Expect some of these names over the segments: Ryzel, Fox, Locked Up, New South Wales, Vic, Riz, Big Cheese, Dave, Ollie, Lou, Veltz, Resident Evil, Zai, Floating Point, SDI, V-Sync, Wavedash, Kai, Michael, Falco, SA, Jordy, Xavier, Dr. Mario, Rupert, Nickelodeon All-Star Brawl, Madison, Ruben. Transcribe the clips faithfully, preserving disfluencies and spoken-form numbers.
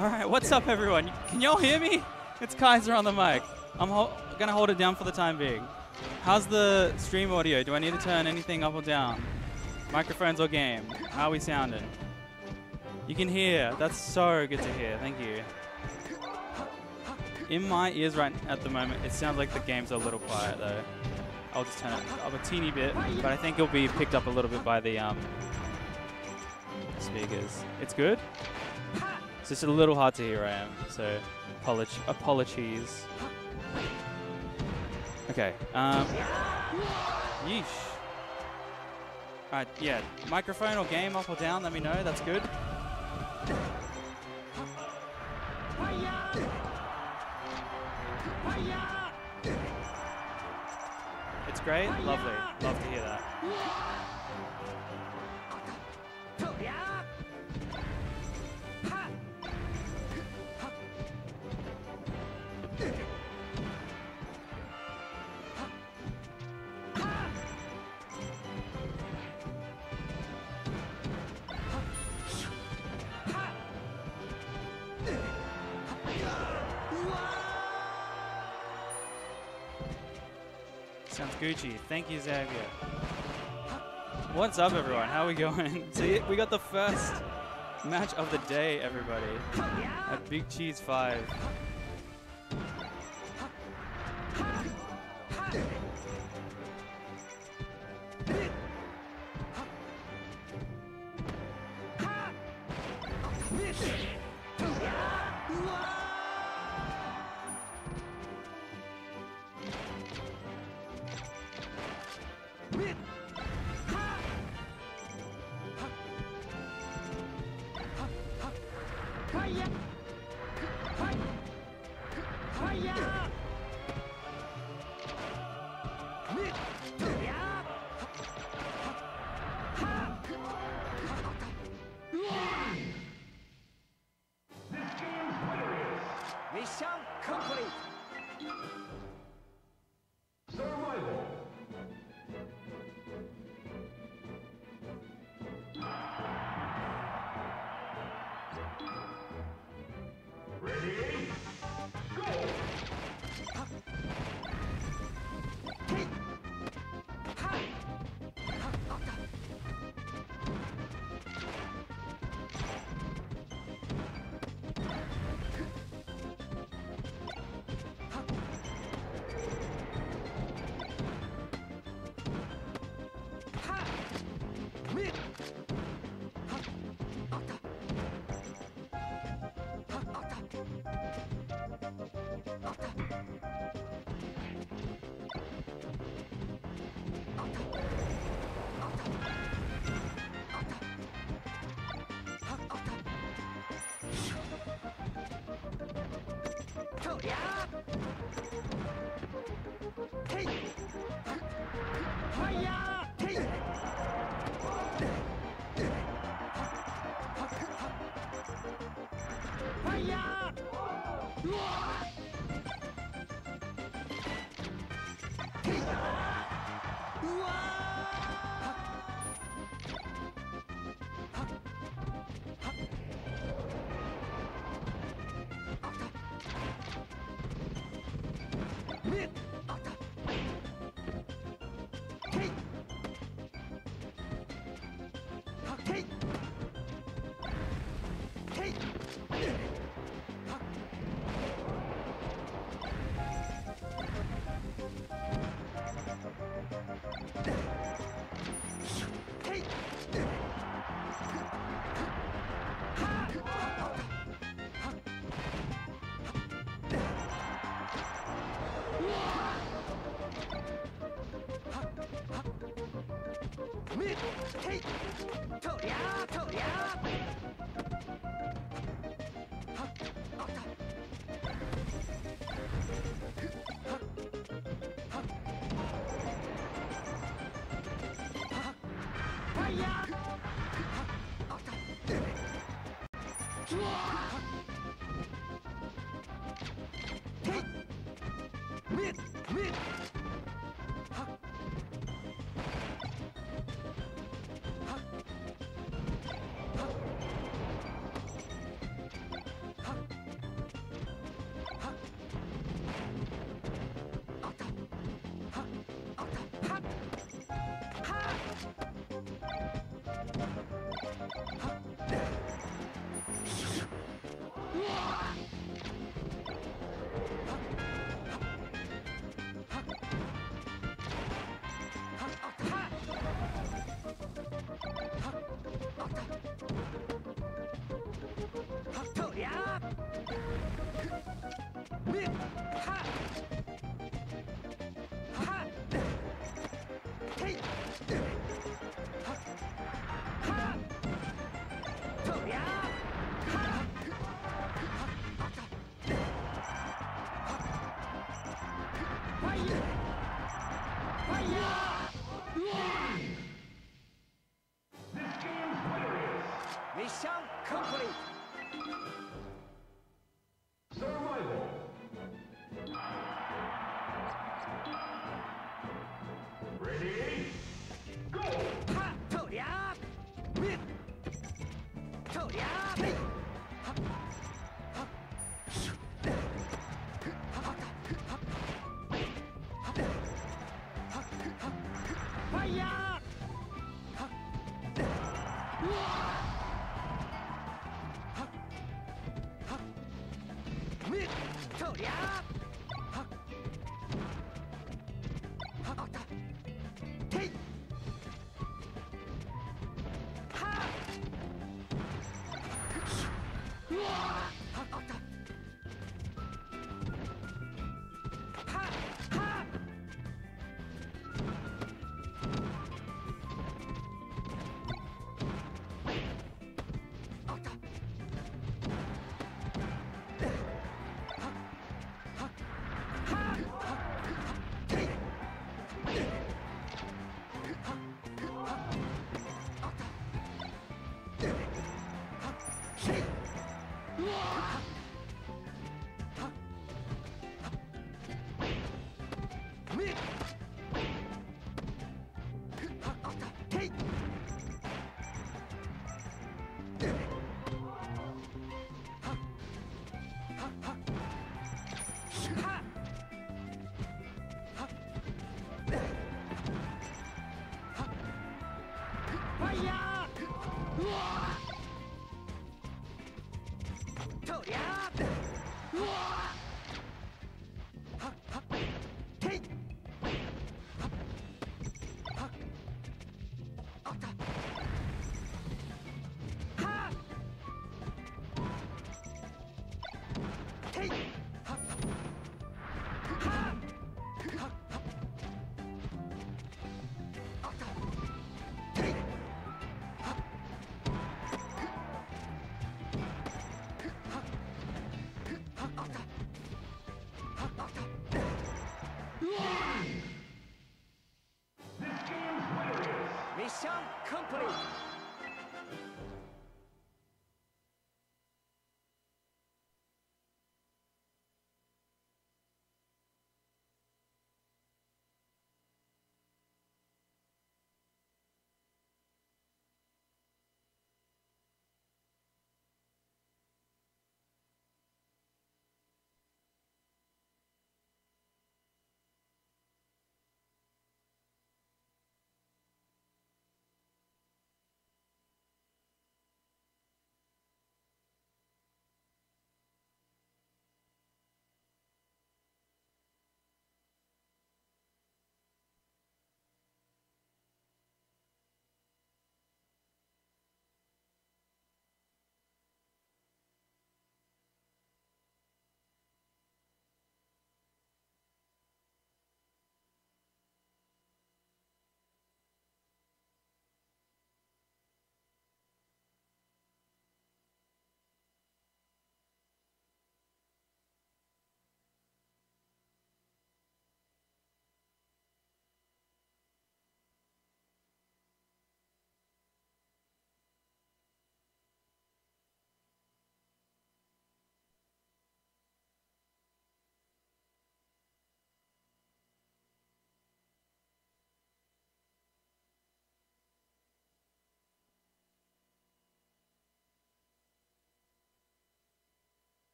Alright, what's up everyone? Can y'all hear me? It's Kaiser on the mic. I'm ho gonna hold it down for the time being. How's the stream audio? Do I need to turn anything up or down? Microphones or game? How are we sounding? You can hear. That's so good to hear. Thank you. In my ears right at the moment, it sounds like the game's a little quiet though. I'll just turn it up a teeny bit, but I think it'll be picked up a little bit by the um, speakers. It's good? It's just a little hard to hear I am, so apologies. Okay, um, yeesh. All right, yeah, microphone or game up or down, let me know, that's good. It's great, lovely, love to hear that. Gucci. Thank you, Xavier. What's up, everyone? How are we going? See, we got the first match of the day, everybody, at Big Cheese five.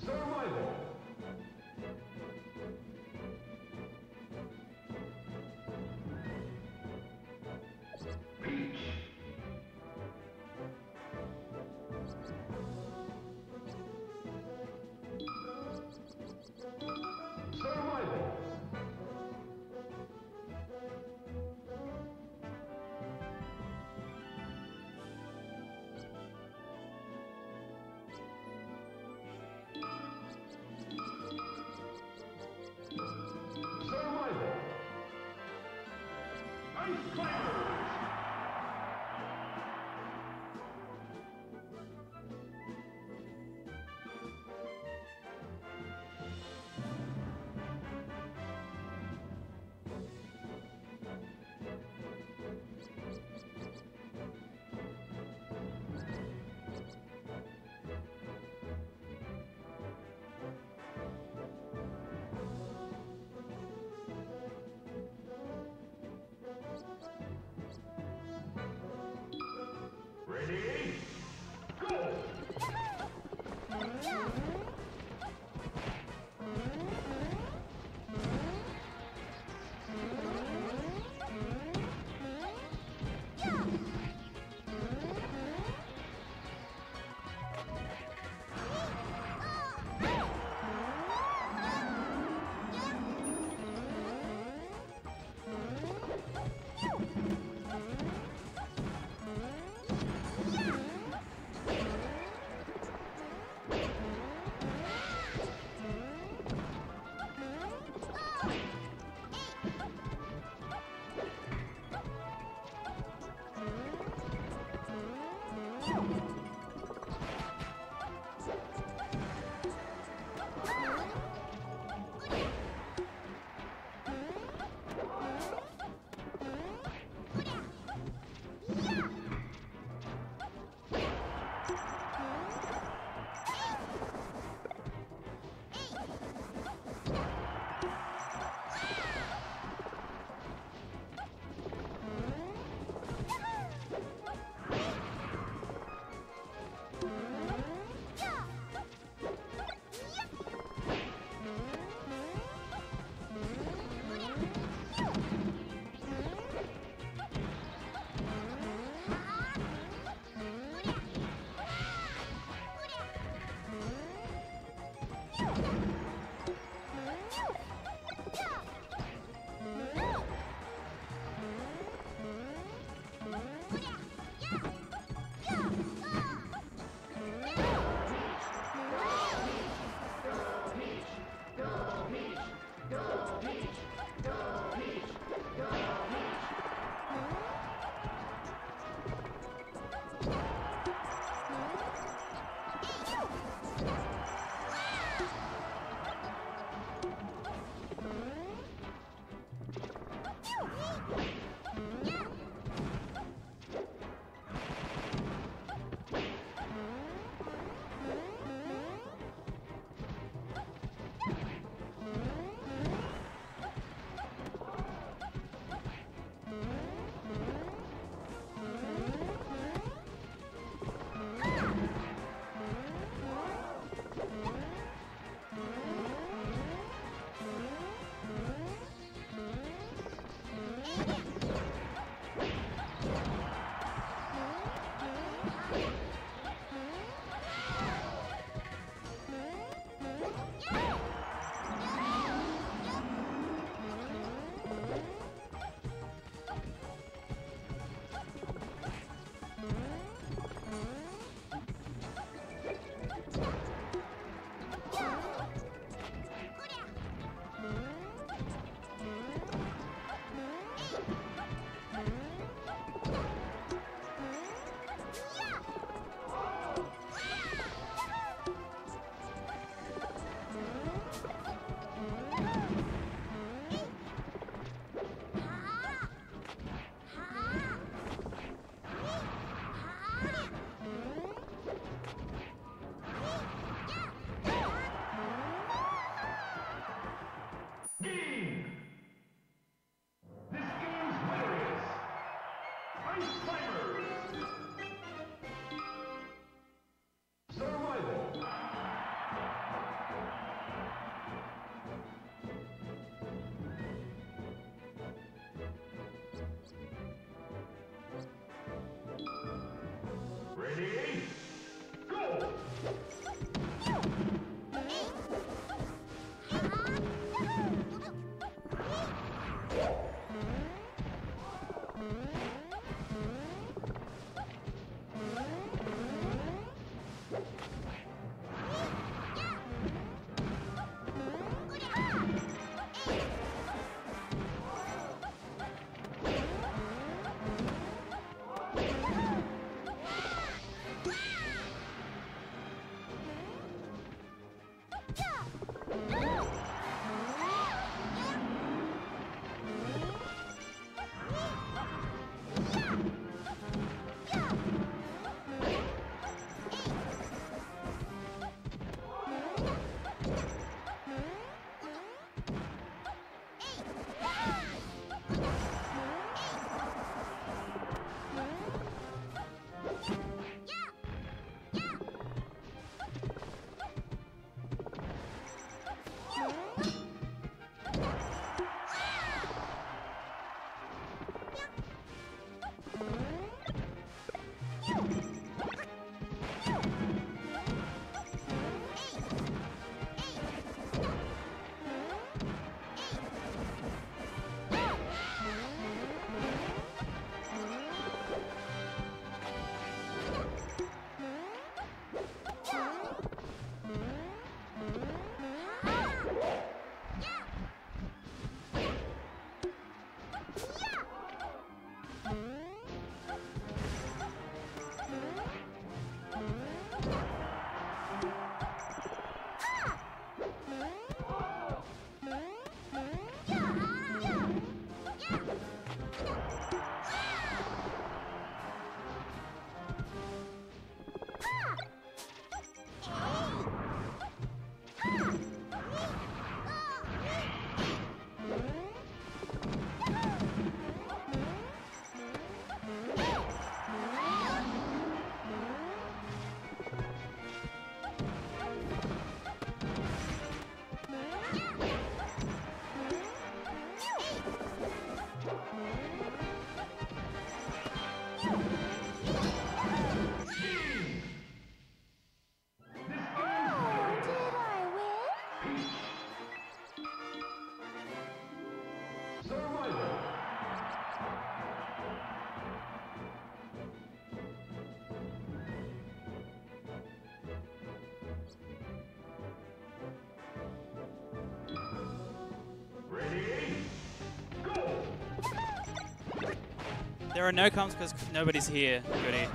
Survival. Peach. Survival. There are no comms because nobody's here, Goody.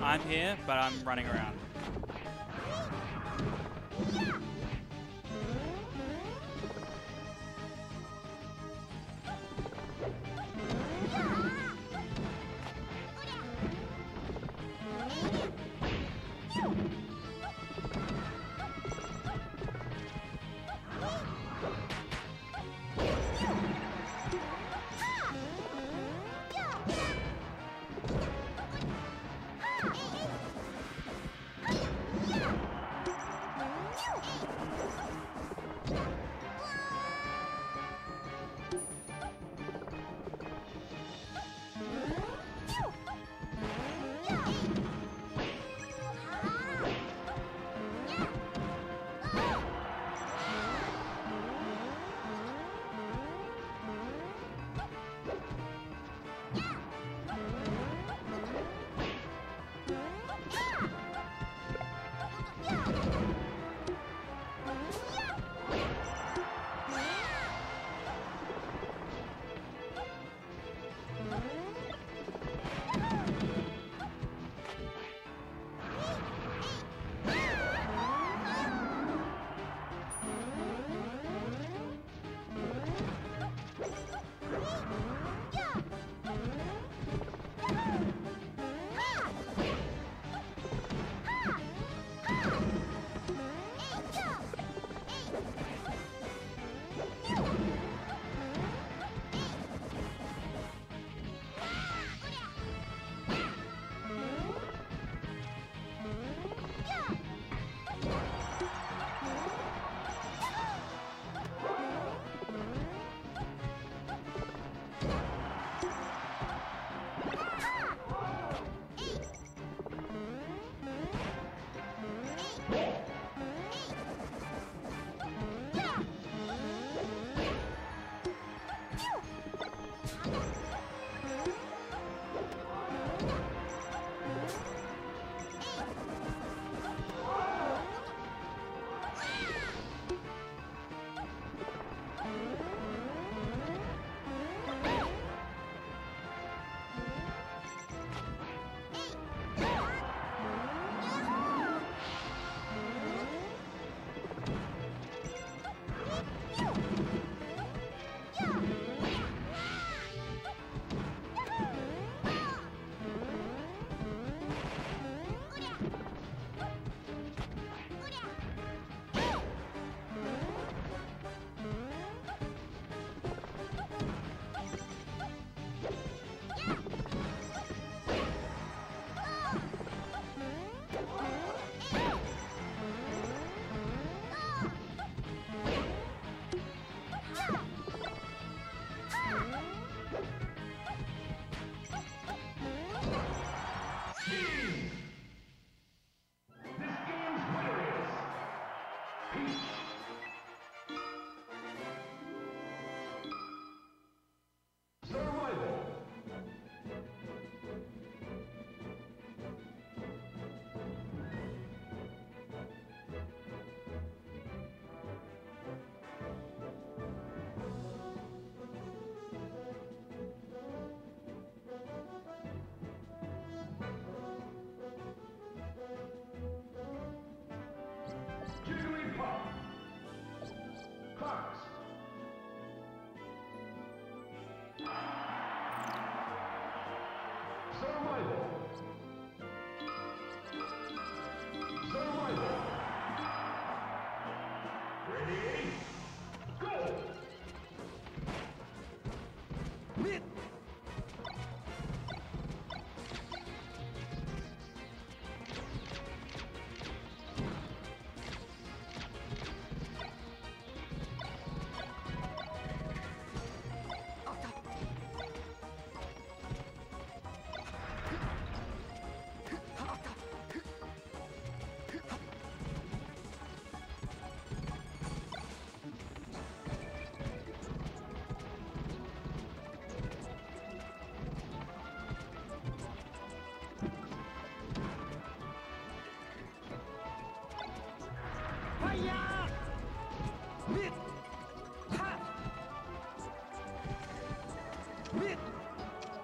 I'm here, but I'm running around.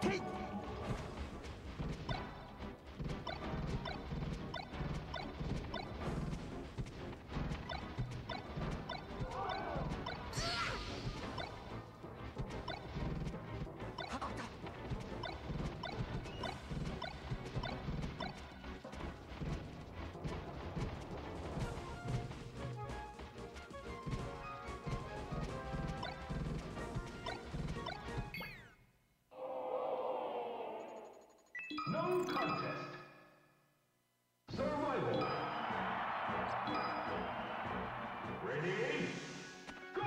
Take contest. Survival. Ready? Go!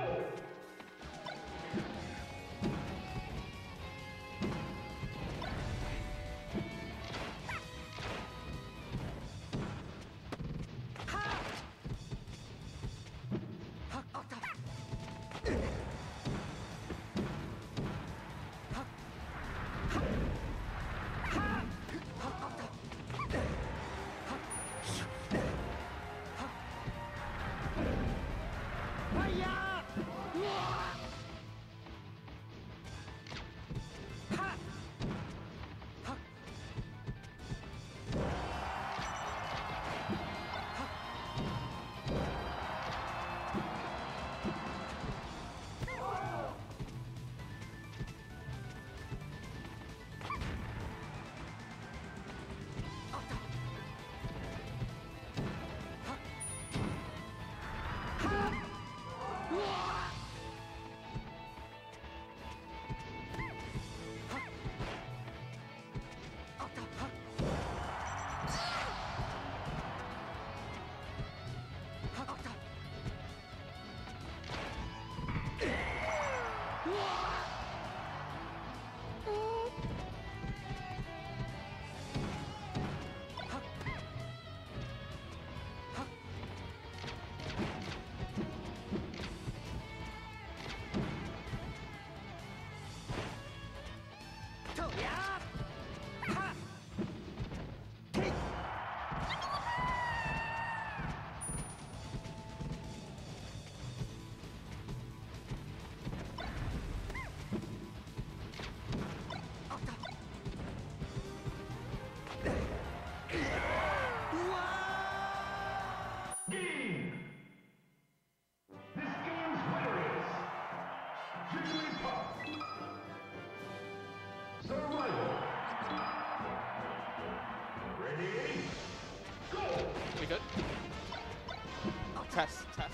Test, test.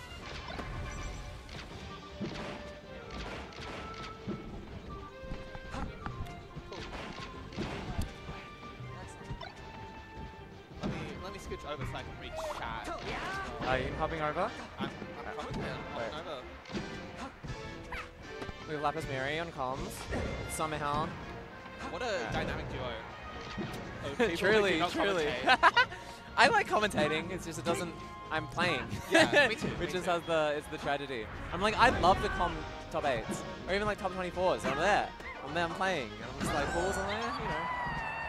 Let me, let me scooch over so I can reach chat. Are you hopping over? I'm, I'm coming in. I'm hopping over. We have Lapis Mary on comms. Somehow. What a yeah. dynamic duo. Oh, truly, truly. I like commentating, it's just it doesn't... I'm playing. Yeah, me too. Which is has the is the tragedy. I'm like, I love the com top eights. Or even like top twenty-fours. I'm there. I'm there, I'm playing. And I'm just like, balls on there, you know.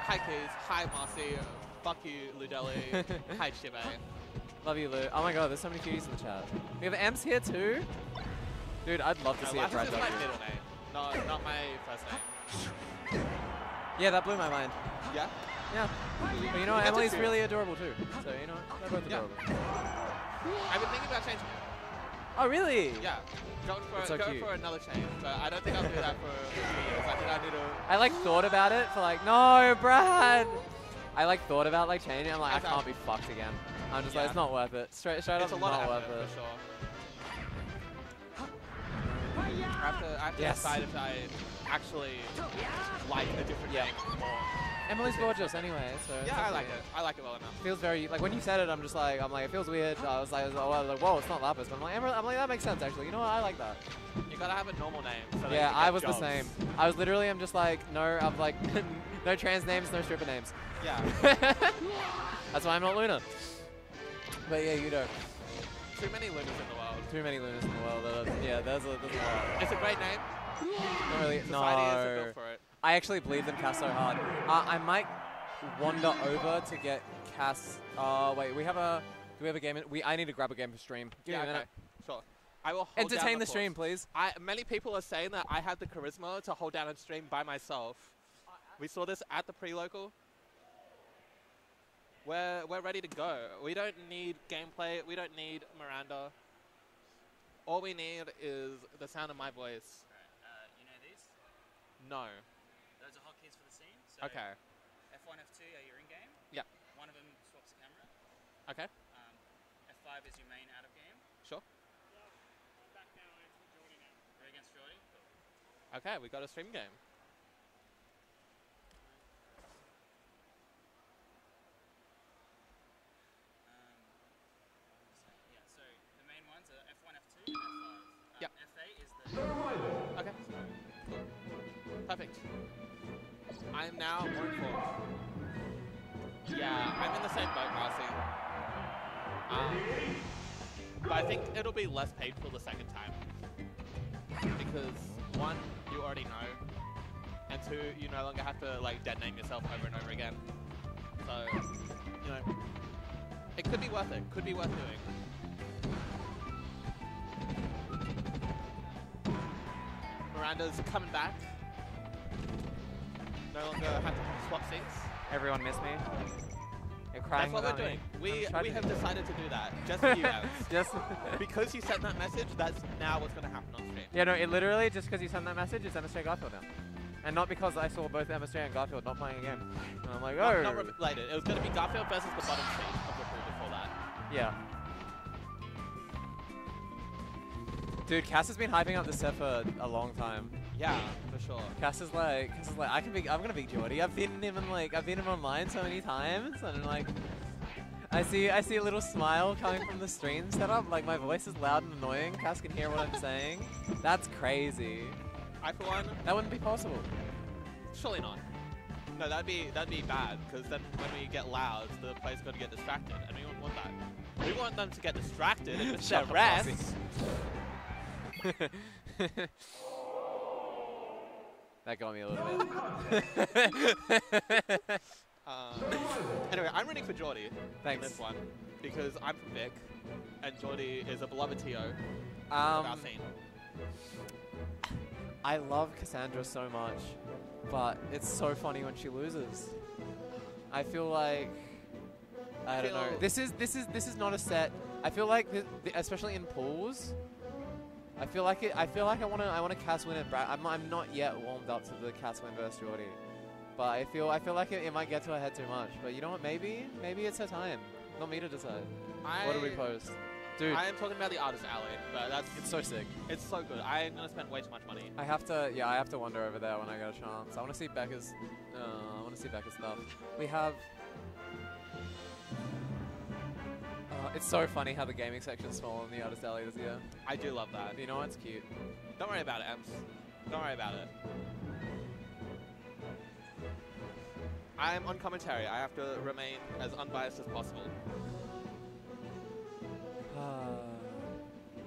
Hi Keys, hi Marcy, fuck you, Ludelli, hi Chive. Love you, Lou. Oh my god, there's so many Qs in the chat. We have Ems here too. Dude, I'd love to no, see a friend of my middle name, not, not my first name. Yeah, that blew my mind. Yeah? Yeah. But you know what, Emily's really adorable too. So, you know what, they're both adorable. Yeah. I've been thinking about changing it. Oh, really? Yeah. Going for, so going for another change, but I don't think I'll do that for years. I think I need to... I like thought about it for like, no, Brad! I like thought about like changing it. I'm like, exactly. I can't be fucked again. I'm just yeah. like, it's not worth it. Straight, straight it's up, it's not worth it. For sure. I have to, I have to yes. decide if I actually like a different yeah. game more. Emily's gorgeous anyway, so... Yeah, I like it. I like it well enough. Feels very... Like, when you said it, I'm just like, I'm like, it feels weird. I was like, oh, I was like, whoa, it's not Lapis. But I'm like, Emily, I'm like, that makes sense, actually. You know what? I like that. You gotta have a normal name. So that yeah, you can I was jobs. the same. I was literally, I'm just like, no, I'm like, no trans names, no stripper names. Yeah. That's why I'm not Luna. But yeah, you don't. Too many Lunas in the world. Too many Lunas in the world. Yeah, there's a, there's a... It's a great name. Not really. Society no. isn't built for it. I actually believe in Cass so hard. Uh, I might wander over to get Cass. Uh, wait, we have a. Do we have a game? In, we I need to grab a game for stream. Give yeah, me a minute. Okay. Sure. I will. Hold Entertain down the, the stream, please. I, many people are saying that I have the charisma to hold down a stream by myself. We saw this at the pre-local. We're we're ready to go. We don't need gameplay. We don't need Miranda. All we need is the sound of my voice. Uh, you know these? No. Okay. F one, F two are your in-game. Yeah. One of them swaps the camera. Okay. Um, F five is your main out-of-game. Sure. Back now, Jordy now. We're against Jordy. Okay, we got a stream game. Perfect. I am now point four. Yeah, I'm in the same boat, Marcy. Um, but I think it'll be less painful the second time. Because one, you already know. And two, you no longer have to like dead name yourself over and over again. So, you know, it could be worth it. Could be worth doing. Miranda's coming back. No longer have to swap seats. Everyone miss me. You're crying. That's what we're doing. Me. We we have decided to do that. Just for you guys. Just because you sent that message, that's now what's gonna happen on stream. Yeah, no, it literally just because you sent that message, it's M S J Garfield now. And not because I saw both M S J and Garfield not playing a game. And I'm like, oh. Not, not related. It was gonna be Garfield versus the bottom seat of the pool before that. Yeah. Dude, Cass has been hyping up the set for a long time. Yeah, for sure. Cass is like, Cass is like, I can be, I'm gonna be Jordy. I've been him in like, I've been him online so many times, and I'm like, I see, I see a little smile coming from the stream setup. Like my voice is loud and annoying. Cass can hear what I'm saying. That's crazy. I for one, that wouldn't be possible. Surely not. No, that'd be that'd be bad because then when we get loud, the player's gonna get distracted, and we don't want that. We want them to get distracted and just their rest. That got me a little bit. um, anyway, I'm rooting for Jordy in this one because I'm from Vic, and Jordy is a beloved T O um, of our scene. I love Cassandra so much, but it's so funny when she loses. I feel like I, I feel don't know. This is this is this is not a set. I feel like, th th especially in pools. I feel like it. I feel like I want to. I want to Cass win it. I'm. I'm not yet warmed up to the Cass win versus Jordy, but I feel. I feel like it, it might get to her head too much. But you know what? Maybe. Maybe it's her time. Not me to decide. I, what do we post, dude? I am talking about the artist alley, but that's. It's so sick. It's so good. I'm gonna spend way too much money. I have to. Yeah, I have to wander over there when I get a chance. I want to see Becca's. Uh, I want to see Becca's stuff. We have. It's so funny how the gaming section's small in the artist alley this year. I do love that. You know what? It's cute. Don't worry about it, Ems. Don't worry about it. I am on commentary. I have to remain as unbiased as possible. Uh,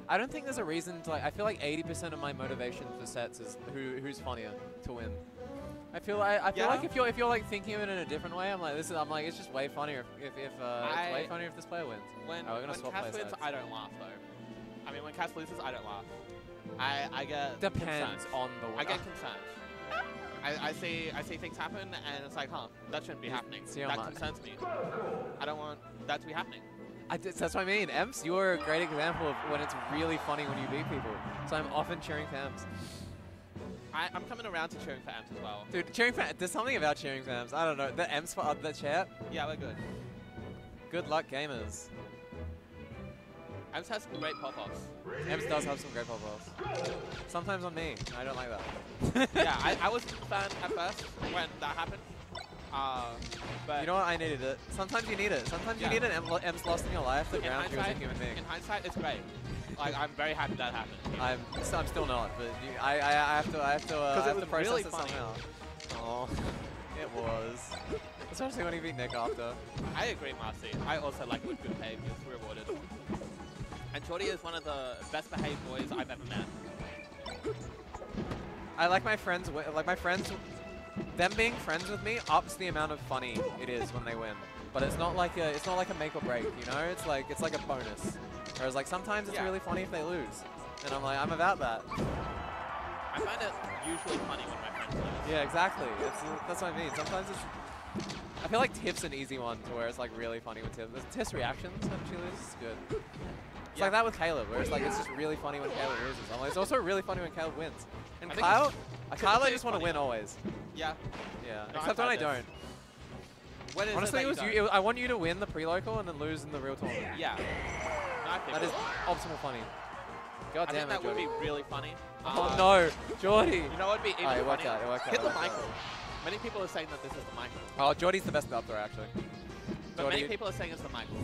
I don't think there's a reason to, like, I feel like eighty percent of my motivation for sets is who who's funnier to win. I feel like I feel yeah. like if you're if you're like thinking of it in a different way, I'm like this is I'm like it's just way funnier if if, if uh, I, it's way funnier if this player wins. When, oh, we're gonna when swap Cass wins, sides. I don't laugh though. I mean, when Cass loses, I don't laugh. I I get depends concerned. on the winner. I get concerned. I, I see I see things happen and it's like, huh, that shouldn't be it's happening. That mark. concerns me. I don't want that to be happening. I did, that's what I mean. Ems, you're a great example of when it's really funny when you beat people. So I'm often cheering for Ems. I, I'm coming around to cheering for Ems as well. Dude, cheering for there's something about cheering for Ems. I don't know. The Ems for uh, the chat? Yeah, we're good. Good luck, gamers. Ems has some great pop-offs. Ems does have some great pop-offs. Sometimes on me. I don't like that. Yeah, I, I was a fan at first when that happened. Uh, but you know what? I needed it. Sometimes you need it. Sometimes yeah. you need an Ems lost in your life that grounds you as a human being. In hindsight, it's great. Like, I'm very happy that happened. I'm, I'm still not, but you, I, I, I have to, I have to, uh, I have to process really it funny. somehow. Oh, it was. Especially when he beat Nick after. I agree, Marcy. I also like it with good behavior. It's rewarded. And Jordy is one of the best behaved boys I've ever met. I like my friends, like my friends, them being friends with me ups the amount of funny it is when they win. But it's not like a, it's not like a make or break, you know? It's like, it's like a bonus. Whereas like sometimes it's yeah. really funny if they lose, and I'm like I'm about that. I find it usually funny when my friends lose. Yeah, exactly. It's, that's what I mean. Sometimes it's. I feel like Tiff's an easy one to where it's like really funny when Tiff. Tiff's reactions when she loses is good. It's yeah. like that with Caleb, where it's like it's just really funny when Caleb loses. I'm like it's also really funny when Caleb wins. And I Kyle, uh, Kyle I just want to win always. Yeah. Yeah. No, Except when I don't. When Honestly, it, it was you. It, I want you to win the pre-local and then lose in the real tournament. Yeah. That is optimal funny. God damn it, that Jordy. would be really funny. Oh uh, no, Jordy. You know what would be even oh, it worked funnier? Out, it worked Hit out, the Michael. Out. Many people are saying that this is the Michael. Oh, Jordy's the best up there, actually. But Jordy. many people are saying it's the Michael.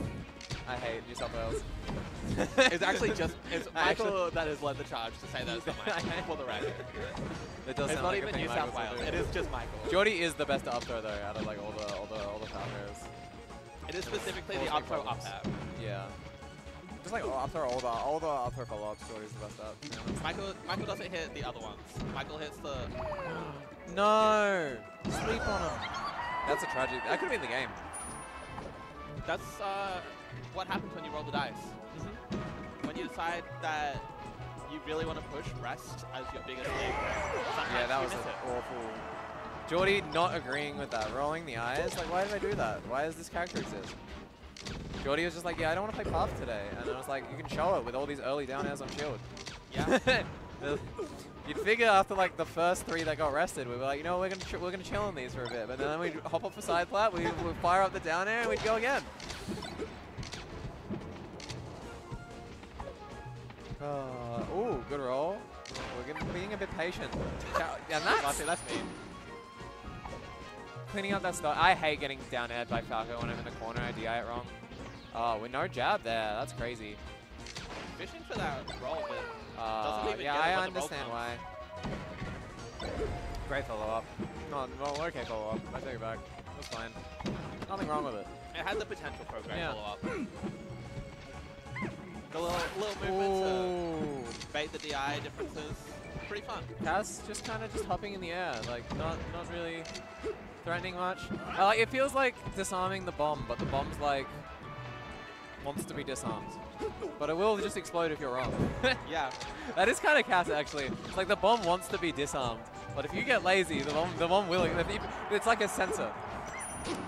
I hate New South Wales. It's actually just, it's Michael actually, that has led the charge to say that it's the Michael for the record. It does it's not like even New South Wales. It is just Michael. Jordy is the best up throw though, out of like all the all the all the founders. It is specifically the up throw up tap. Yeah. Just like up throw all the all the up throw follow ups. Jordy's the best up. Yeah. Michael Michael doesn't hit the other ones. Michael hits the. No. Sleep on him. That's a tragedy. That could have been the game. That's uh, what happens when you roll the dice. Mm-hmm. When you decide that. You really want to push rest as your biggest league. Yeah, that was awful. Jordy not agreeing with that, rolling the eyes. Like, why did I do that? Why does this character exist? Jordy was just like, yeah, I don't want to play path today. And I was like, you can show it with all these early down airs on shield. Yeah. You'd figure after like the first three that got rested, we were like, you know, we're gonna ch we're gonna chill on these for a bit. But then we hop off a side plat, we we'd fire up the down air, and we'd go again. Uh, oh, good roll. We're getting, being a bit patient. And that's, that's me. Cleaning up that stuff. I hate getting down aired by Falco when I'm in the corner. I D I it wrong. Oh, with no jab there. That's crazy. Fishing for that roll, but uh, doesn't even yeah, I understand why. Great follow-up. No, no, okay follow-up. I take it back. It was fine. Nothing wrong with it. It had the potential for a great yeah. follow-up. The little, little movement Ooh. To bait the D I differences. Pretty fun. Cass just kind of just hopping in the air, like not not really threatening much. Uh, like, it feels like disarming the bomb, but the bomb's like wants to be disarmed. But it will just explode if you're wrong. Yeah. That is kind of Cass actually. It's like the bomb wants to be disarmed, but if you get lazy, the bomb the bomb will. It's like a sensor.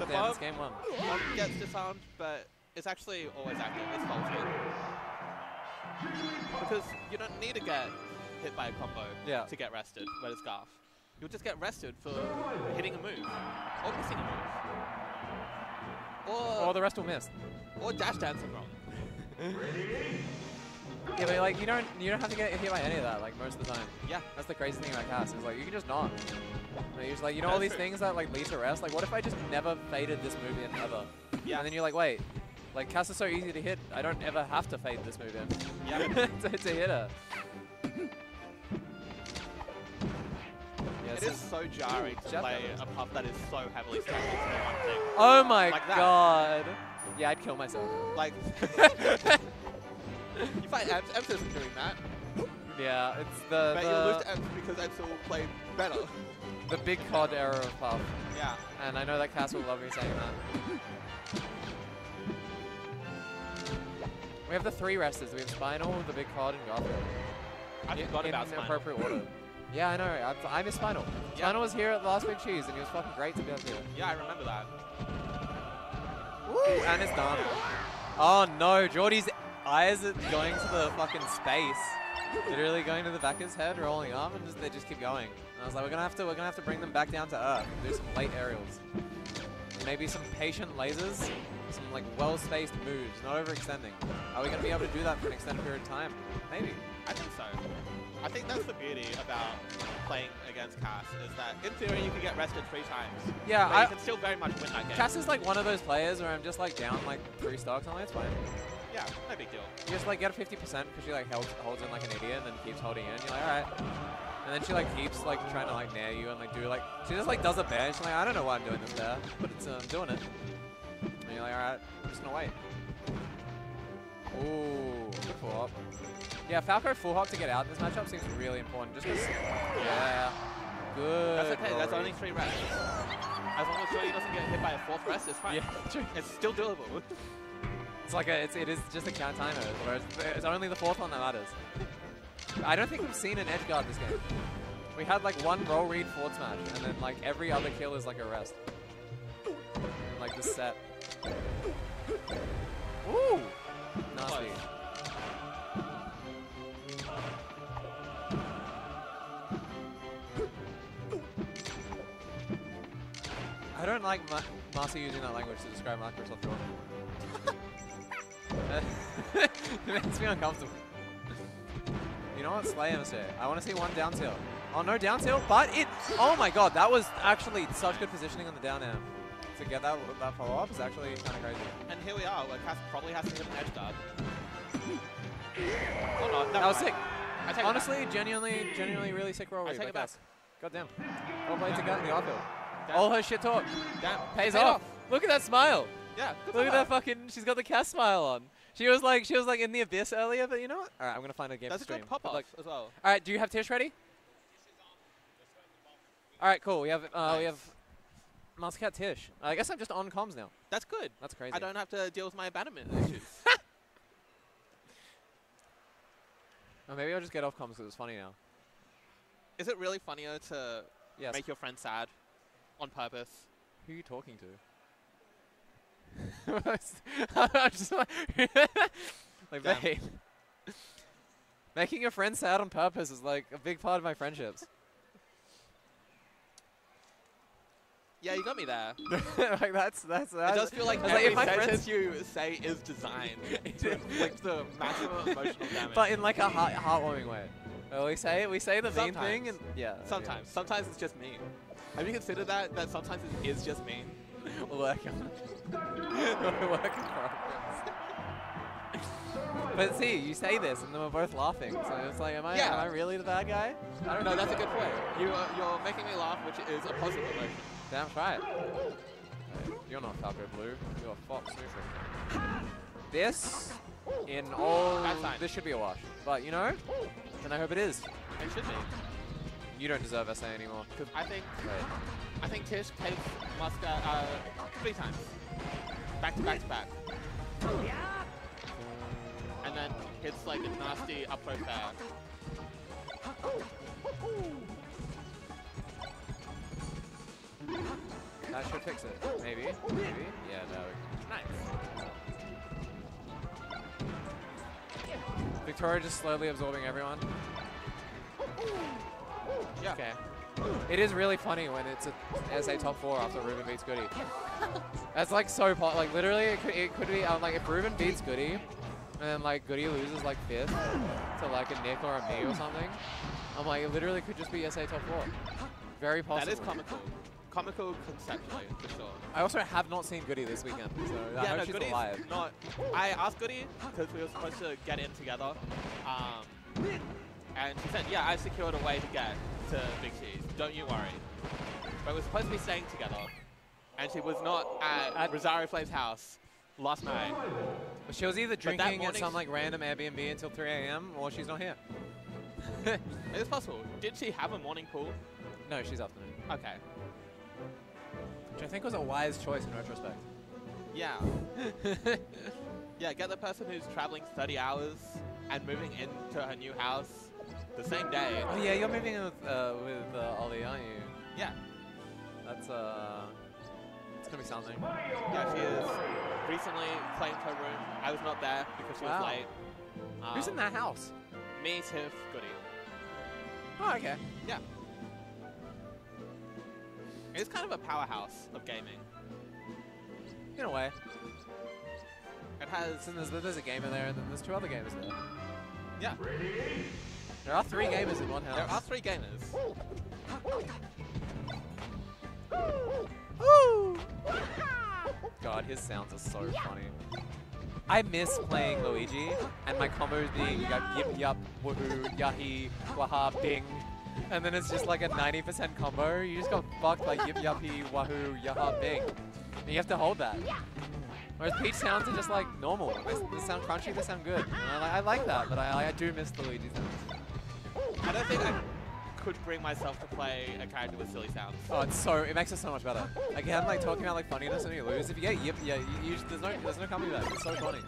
The Damn, bomb, game one. bomb gets disarmed, but it's actually always active. It's false. Because you don't need to get hit by a combo yeah. to get rested with a scarf. You'll just get rested for hitting a move, or missing a move. Or, or the rest will miss. Or dash dancing wrong. Yeah, but like you don't you don't have to get hit by any of that, like most of the time. Yeah. That's the crazy thing about Cass, is like you can just not. You're just like, you know That's all these true. things that like lead to rest? Like what if I just never faded this move in ever? Yeah. And then you're like, wait. Like, Cass is so easy to hit, I don't ever have to fade this move in yeah. to, to hit her. Yeah, it is so jarring to play a pup that is so heavily stacked into one thing. Oh my like god. Yeah, I'd kill myself. Like, you fight Ems, Ems isn't doing that. Yeah, it's the... But the you lose to Ems because Ems will play better. The big C O D era of pup. Yeah. And I know that Cass will love me saying that. We have the three resters. We have Spinal, the Big Cod, and Goblin. I forgot in, about in Spinal. Appropriate order. Yeah, I know. I, I miss Spinal. Yeah. Spinal was here at the last Big Cheese, and he was fucking great to be up here. Yeah, I remember that. Woo! And it's done. Oh no, Jordy's eyes are going to the fucking space. Literally going to the back of his head, rolling up, and just, they just keep going. And I was like, we're gonna have to, we're gonna have to bring them back down to earth. And do some late aerials. Maybe some patient lasers. Some like well-spaced moves, not overextending. Are we going to be able to do that for an extended period of time? Maybe. I think so. I think that's the beauty about playing against Cass, is that in theory you can get rested three times. Yeah, I you can still very much win that game. Cass is like one of those players where I'm just like down like three stocks, I'm like, it's fine. Yeah, no big deal. You just like get a fifty percent because she like holds, holds in like an idiot and then keeps holding in. You're like, all right. And then she like keeps like trying to like nair you and like do like she just like does a bear. She's like, I don't know why I'm doing this there, but it's um, doing it. And you're like, alright, I'm just gonna wait. Ooh, good full hop. Yeah, Falco full hop to get out. This matchup seems really important. Just because. Yeah. Good. That's okay, that's only three rests. As long as Jordy doesn't get hit by a fourth rest, it's fine. Yeah, it's still doable. It's like a, it's, it is just a count timer, whereas it's only the fourth one that matters. I don't think we've seen an edge guard this game. We had like one roll read forward smash, and then like every other kill is like a rest. And like the set. Ooh! Nasty. I don't like Ma Marcy using that language to describe Microsoft Jordan. It makes me uncomfortable. You know what? Slay M S A. I want to see one down tilt. Oh, no down tilt, but it... Oh my god, that was actually such good positioning on the down air. To get that, that follow-up is actually kind of crazy. And here we are, where Cass probably has to hit an edge guard. Oh no, that was sick. Honestly, genuinely, genuinely really sick roll. I take it back. Goddamn. Well played to go in the outfield. All her shit talk. Damn. Pays off. off. Look at that smile. Yeah. Good Look at that. that fucking. She's got the cast smile on. She was like, she was like in the abyss earlier, but you know what? All right, I'm gonna find a game. That's stream. a good pop off like, as well. All right, do you have Tish ready? All right, cool. We have uh, nice. we have Muskat Tish. I guess I'm just on comms now. That's good. That's crazy. I don't have to deal with my abandonment issues. Or maybe I'll just get off comms because it's funny now. Is it really funnier to yes. make your friend sad on purpose? Who are you talking to? I'm just like, like babe, making your friend sad on purpose is like a big part of my friendships. Yeah, you got me there. Like that's that's that. It does feel like every like sentence you say is designed to like the maximum emotional damage. But in like a heart heartwarming way. Well, we say we say the sometimes. mean thing, and yeah. Sometimes, yeah. sometimes it's just mean. Have you considered that that sometimes it is just mean? We'll work on We'll work on progress. But see, you say this, and then we're both laughing. So it's like, am I, yeah. am I really the bad guy? I don't know. No, that's a good point. You are, you're making me laugh, which is a positive emotion. Damn right. You're not Falco Blue. You're Fox neutral. This, in all, this should be a wash. But you know, and I hope it is. It should be. You don't deserve S A anymore. I think. Wait. I think Tish takes Muskat uh, three times. Back to back to back. Yeah. And then hits like a nasty up throw fair. That should fix it. Maybe. Maybe. Yeah, that would. Nice. Victoria just slowly absorbing everyone. Yeah. Okay. It is really funny when it's a S A top four after Ruben beats Goody. That's like so pot. Like literally, it could, it could be um, like if Ruben beats Goody, and then like Goody loses like fifth to like a Nick or a me or something. I'm like, it literally could just be S A top four. Very possible. That is comical. Comical conceptually, for sure. I also have not seen Goody this weekend, so I yeah, hope no, she's Goody's alive. Not, I asked Goody because we were supposed to get in together, um, and she said, "Yeah, I secured a way to get." To Big Cheese, don't you worry. But we're supposed to be staying together, and she was not at, at Rosario Flame's house last night. Well, she was either drinking at some like random Airbnb until three A M, or she's not here. It's possible. Did she have a morning pool? No, she's afternoon. Okay. Which I think was a wise choice in retrospect. Yeah. Yeah, get the person who's traveling thirty hours and moving into her new house. The same day. Oh yeah, you're moving in with, uh, with uh, Ollie, aren't you? Yeah. That's uh, it's gonna be something. Yeah, she is. Recently claimed her room. I was not there because she wow. was late. Um, Who's in that house? Me, Tiff, Goody. Oh, okay. Yeah. It's kind of a powerhouse of gaming. In a way. It has. And there's, there's a gamer there, and then there's two other gamers there. Yeah. Ready? There are three gamers in one house. There are three gamers. God, his sounds are so funny. I miss playing Luigi and my combos being yup, yip, yup, woohoo, yahi, waha, bing. And then it's just like a ninety percent combo. You just got fucked by yip, yuppie, wahoo, yaha, bing. And you have to hold that. Whereas Peach sounds are just like normal. They, they sound crunchy, they sound good. And I, I like that, but I, I do miss the Luigi sounds. I don't think I could bring myself to play a character with silly sounds. Oh, it's so, it makes it so much better. Again, like talking about like funniness and you lose. If you get yip, yeah, you, you, there's no there's no coming back. It's so funny.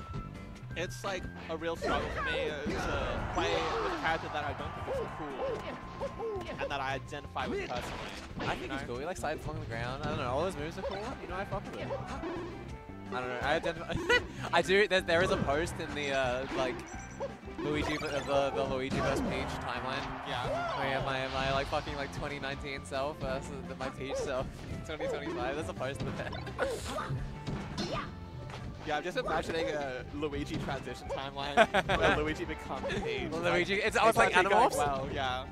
It's like a real struggle for me to play with a character that I don't think is cool and that I identify with personally. I think it's cool. He like slides along the ground. I don't know. All his moves are cool. You know, I fuck with him. I don't know. I identify. I do. There, there is a post in the uh, like. Luigi, uh, the, the Luigi versus Peach timeline. Yeah. Where my, my like fucking like twenty nineteen self versus my Peach self twenty twenty-five. That's a post of that. Yeah, I'm just imagining a Luigi transition timeline where Luigi becomes Peach. Well, like, Luigi, it's, it's, it's like animals. Well, yeah.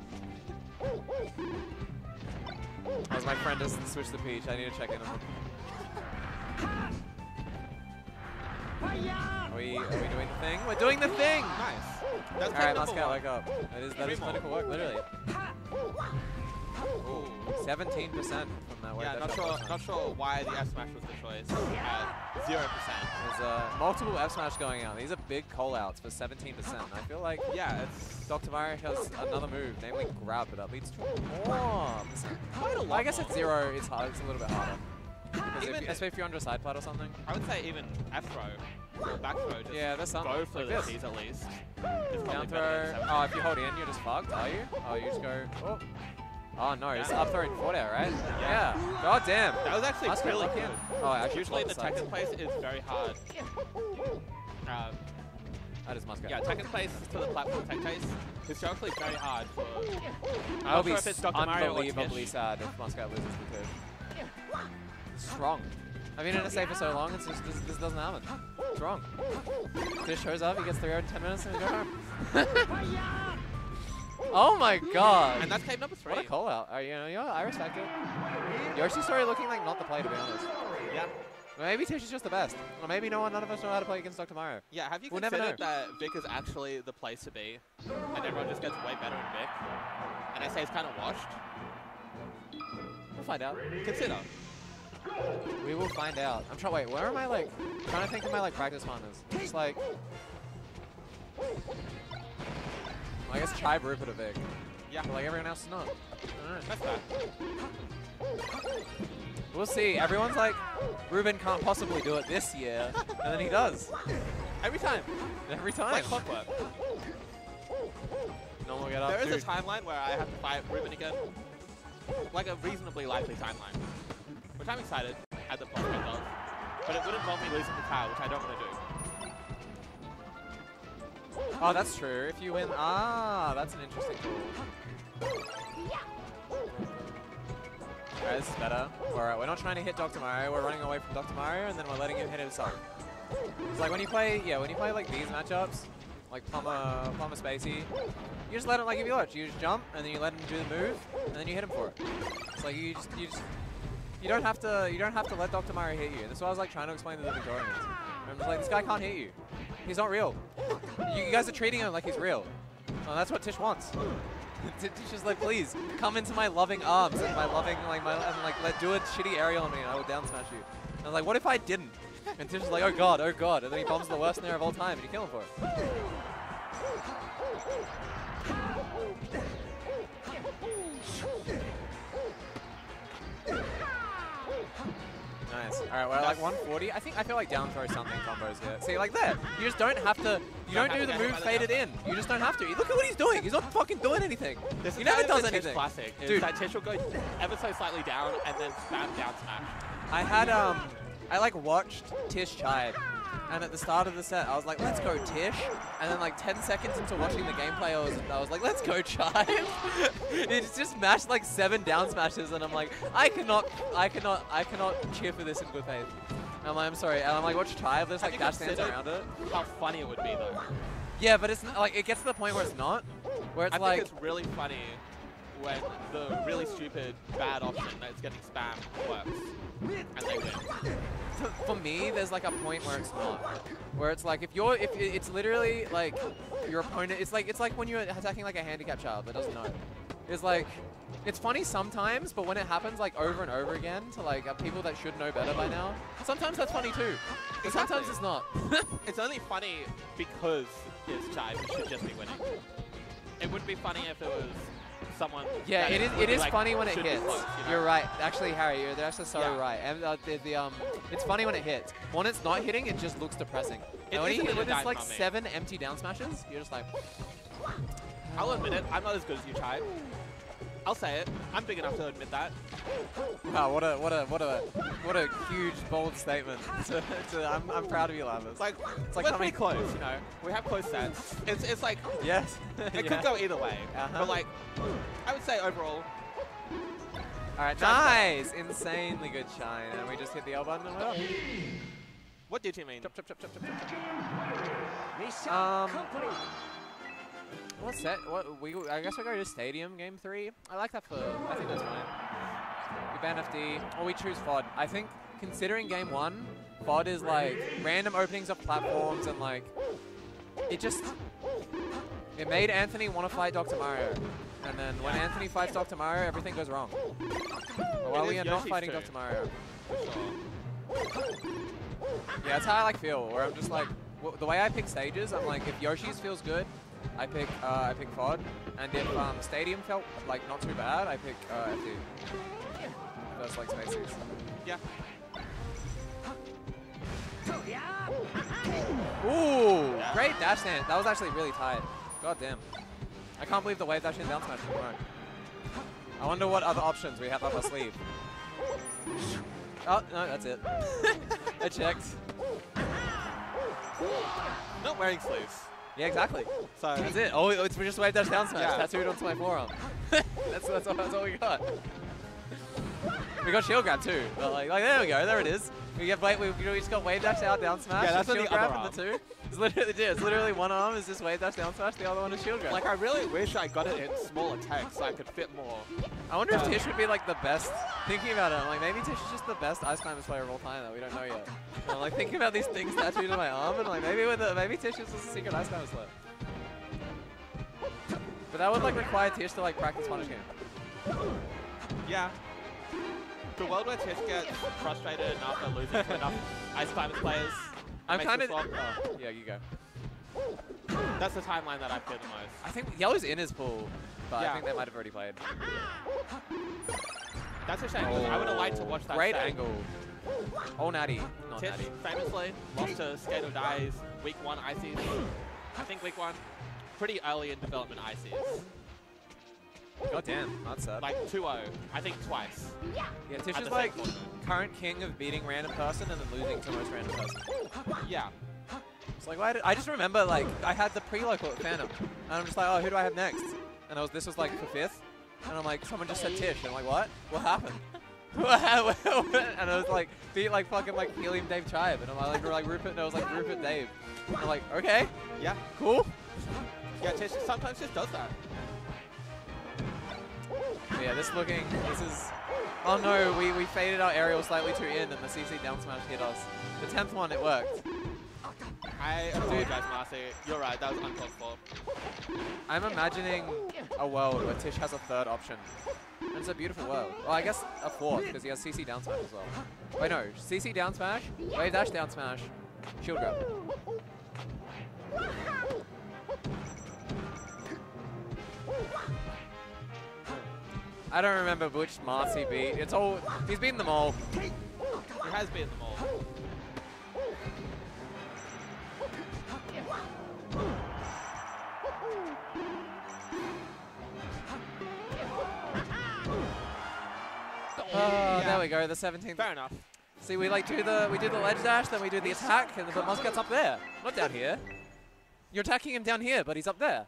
As my friend has switched to Peach, I need to check in on him. Are we, are we doing the thing? We're doing the thing! Nice. That's All right, let's go, wake up. That is, that is clinical work, literally. Ooh. seventeen percent from that way. Yeah, not sure, not sure why the F smash was the choice at zero percent. There's uh, multiple F smash going on. These are big call-outs for seventeen percent. I feel like, yeah, it's Doctor Mario has another move, namely grab, but that leads to more. Quite a lot. I guess at zero, it's hard. It's a little bit harder. Because if, especially if you're under a side plat or something. I would say even F throw or back throw. Just yeah, there's something. Go for like the T's at least. Down throw. Oh, if you hold in, you're just fucked, are you? Oh, you just go. Oh. Oh no, it's up throwing forward air, right? Yeah. yeah. God damn. That was actually Must really good. Oh, I usually the Tekken place is very hard. Um, that is Muskat. Yeah, Tekken place to the platform tech chase. Historically very hard. For, I will be sure if unbelievably sad if Muskat loses the curve. Strong. I mean, in a save for so long, it's just this, this doesn't happen. It's wrong. Tish shows up, he gets three out in ten minutes, and we go home. Oh my god! And that's game number three. What a call out. Uh, you know, you know, I respect it. Yoshi's story looking like not the play, to be honest. Yeah. Maybe Tish is just the best. Or maybe no one, none of us know how to play against Doctor Mario. Yeah, have you we'll considered that Vic is actually the place to be? And everyone just gets way better in Vic. And I say it's kind of washed. We'll find out. Consider. We will find out. I'm trying, wait, where am I like, trying to think of my like practice partners. I'm just like... I guess Chive, Rupert, or Vic. Yeah. But like everyone else is not. I don't know. We'll see. Everyone's like, Ruben can't possibly do it this year. And then he does. Every time. Every time. Like clockwork. No one will get up. There dude. is a timeline where I have to fight Ruben again. Like a reasonably likely timeline. Which I'm excited at the prospect of. But it would involve me losing the Kyle, which I don't want to do. Oh, that's true. If you win, ah, that's an interesting call. Alright, this is better. Alright, we're not trying to hit Doctor Mario. We're running away from Doctor Mario, and then we're letting him hit himself. It's like when you play, yeah, when you play like these matchups, like Plumber, Plumber Spacey, you just let him like if you watch, you just jump, and then you let him do the move, and then you hit him for it. It's like you just, you just, you don't have to, you don't have to let Doctor Mario hit you. That's what I was like trying to explain to the Victorians. I'm just like, this guy can't hit you. He's not real. You guys are treating him like he's real. Oh, that's what Tish wants. Tish is like, please, come into my loving arms and my loving, like, my, and like, let do a shitty aerial on me and I will down smash you. And I was like, what if I didn't? And Tish is like, oh god, oh god. And then he bombs the worst snare of all time and you kill him for it. Nice. All right, we're at like one forty. I think I feel like down throw something combos here. See, like there, you just don't have to. You don't, don't do the move faded in. You just don't have to. Look at what he's doing. He's not fucking doing anything. This he never does anything. Classic. Dude, that Tish will go ever so slightly down and then spam down smash. I had um, I like watched Tish Chive, and at the start of the set, I was like, let's go Tish, and then like ten seconds into watching the gameplay, I was, I was like, let's go Chive. It's just mashed like seven down smashes, and I'm like, I cannot, I cannot, I cannot cheer for this in good faith. And I'm like, I'm sorry, and I'm like, watch Chive, there's like dash dance around it. How funny it would be though. Yeah, but it's like, it gets to the point where it's not, where it's I like. I think it's really funny when the really stupid, bad option that's getting spammed works, and they win. For me, there's like a point where it's not, where it's like if you're, if it's literally like your opponent, it's like it's like when you're attacking like a handicapped child that doesn't know. It's like, it's funny sometimes, but when it happens like over and over again to like uh, people that should know better by now, sometimes that's funny too. But sometimes it's not. It's only funny because it's Chive should just be winning. It would be funny if it was. Someone yeah, it is. It is like funny when it hits. Close, you know? You're right. Actually, Harry, you're actually so yeah. right. And uh, the, the um, it's funny when it hits. When it's not hitting, it just looks depressing. It and when you hit with like mummy. seven empty down smashes, you're just like. I'll admit it. I'm not as good as you, Chive. I'll say it. I'm big enough to admit that. Wow, what a what a what a what a huge bold statement. to, to, I'm I'm proud of you, Lapis. Like it's like coming close, you know. We have close sets. It's it's like yes, it yeah. could go either way. Uh-huh. But like, I would say overall. All right, nice, insanely good shine, and we just hit the L button. And we're up. What did you mean? Chop, chop, chop, chop, chop, chop. Um. What set? What we? I guess we go to Stadium Game Three. I like that for. I think that's fine. We ban F D, or we choose F O D. I think considering Game One, F O D is like random openings of platforms and like it just it made Anthony want to fight Doctor Mario, And then when Anthony fights Doctor Mario, everything goes wrong. But while we are not fighting Doctor Mario. Yeah, that's how I like feel, where I'm just like, w the way I pick stages, I'm like, if Yoshi's feels good, I pick uh, I pick F O D, and if um, Stadium felt like not too bad, I pick uh, F D. That's like spaces. Yeah. Ooh, great dash dance. That was actually really tight. God damn. I can't believe the wave dash and down smash didn't work. I wonder what other options we have up our sleeve. Oh, no, that's it. I checked. Not wearing sleeves. Yeah, exactly. So that's it. Oh, it's we just wave dash down smash. Yeah. Tattooed onto my forearm. that's, that's, all, that's all we got. We got shield grab too. But like, like, there we go. There it is. We get wait. We, we just got wave dash out, down smash. Yeah, that's shield grab from the two. It's literally yeah, it's literally one arm is just wave dash down smash. The other one is shield grab. Like I really wish I got it in smaller text so I could fit more. I wonder if Tish would be like the best. Thinking about it, I'm like maybe Tish is just the best Ice Climbers player of all time that we don't know yet. And I'm like thinking about these things tattooed on my arm, and like maybe with the, maybe Tish is just a secret Ice Climbers player. But that would like require Tish to like practice punish game. Yeah. The world where Tish gets frustrated enough and loses to enough Ice Climbers players. I'm kind of. Oh. Yeah, you go. That's the timeline that I fear the most. I think Yellow's in his pool, but yeah. I think they might have already played. That's a shame. Oh. I would have liked to watch that. Great stage. Angle. Oh, natty. Not Tish natty. Famously lost to Skate or Die's week one Ices. I think week one. Pretty early in development Ices. God damn, that's sad. Like two oh, I think twice. Yeah, Tish is like current king of beating random person and then losing to most random person. Yeah. It's like, why did I just remember, like, I had the pre-local at Phantom, and I'm just like, oh, who do I have next? And I was, this was like for fifth, and I'm like, someone just said Tish, and I'm like, what? What happened? And I was like, beat like fucking like Helium Dave Chive, and I'm like, like Rupert, and I was like Rupert Dave. And I'm like, okay, yeah, cool. Yeah, Tish sometimes just does that. But yeah, this looking, this is, oh no, we, we faded our aerial slightly too in and the C C down smash hit us. The tenth one, it worked. I apologize, Marcy. You're right, that was uncalled for. I'm imagining a world where Tish has a third option. And it's a beautiful world. Well, I guess a fourth, because he has C C down smash as well. Wait, no, C C down smash, wave dash down smash, shield grab. I don't remember which Marcy beat. It's all, he's beaten them all. He has beaten them all. Oh, yeah. There we go, the seventeenth. Fair enough. See, we like do the, we do the ledge dash, then we do the attack, and but Muskat's up there, not down here. You're attacking him down here, but he's up there.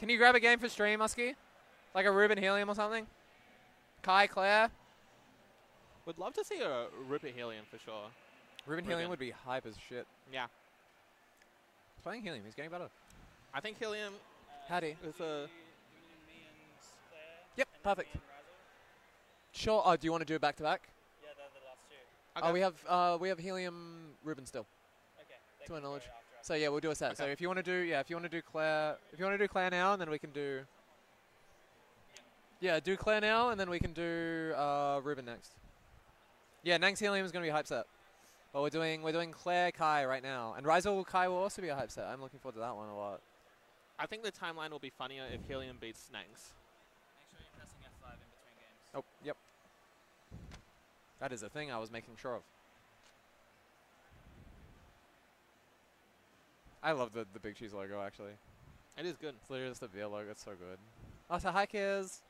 Can you grab a game for stream, Musky? Like a Ruben Helium or something? Kai, Claire? Would love to see a Rupert Helium for sure. Ruben, Ruben Helium would be hype as shit. Yeah. He's playing Helium. He's getting better. I think Helium... Uh, Howdy. Is a... Yep, perfect. Sure. Oh, do you want to do a back-to-back? -back? Yeah, they're the last two. Okay. Oh, we have, uh, we have Helium Ruben still. Okay. To my knowledge. So yeah, we'll do a set. Okay. So if you want to do, yeah, if you want to do Claire, if you want to do Claire now, and then we can do... Yeah, do Claire now, and then we can do uh, Ruben next. Yeah, Nang's Helium is going to be a hype set. But we're doing we're doing Claire Kai right now, and Ryzel Kai will also be a hype set. I'm looking forward to that one a lot. I think the timeline will be funnier if Helium beats Nang's. Make sure you're pressing F five in between games. Oh, yep. That is a thing I was making sure of. I love the the Big Cheese logo actually. It is good. It's literally just a beer logo. It's so good. Oh, so hi kids.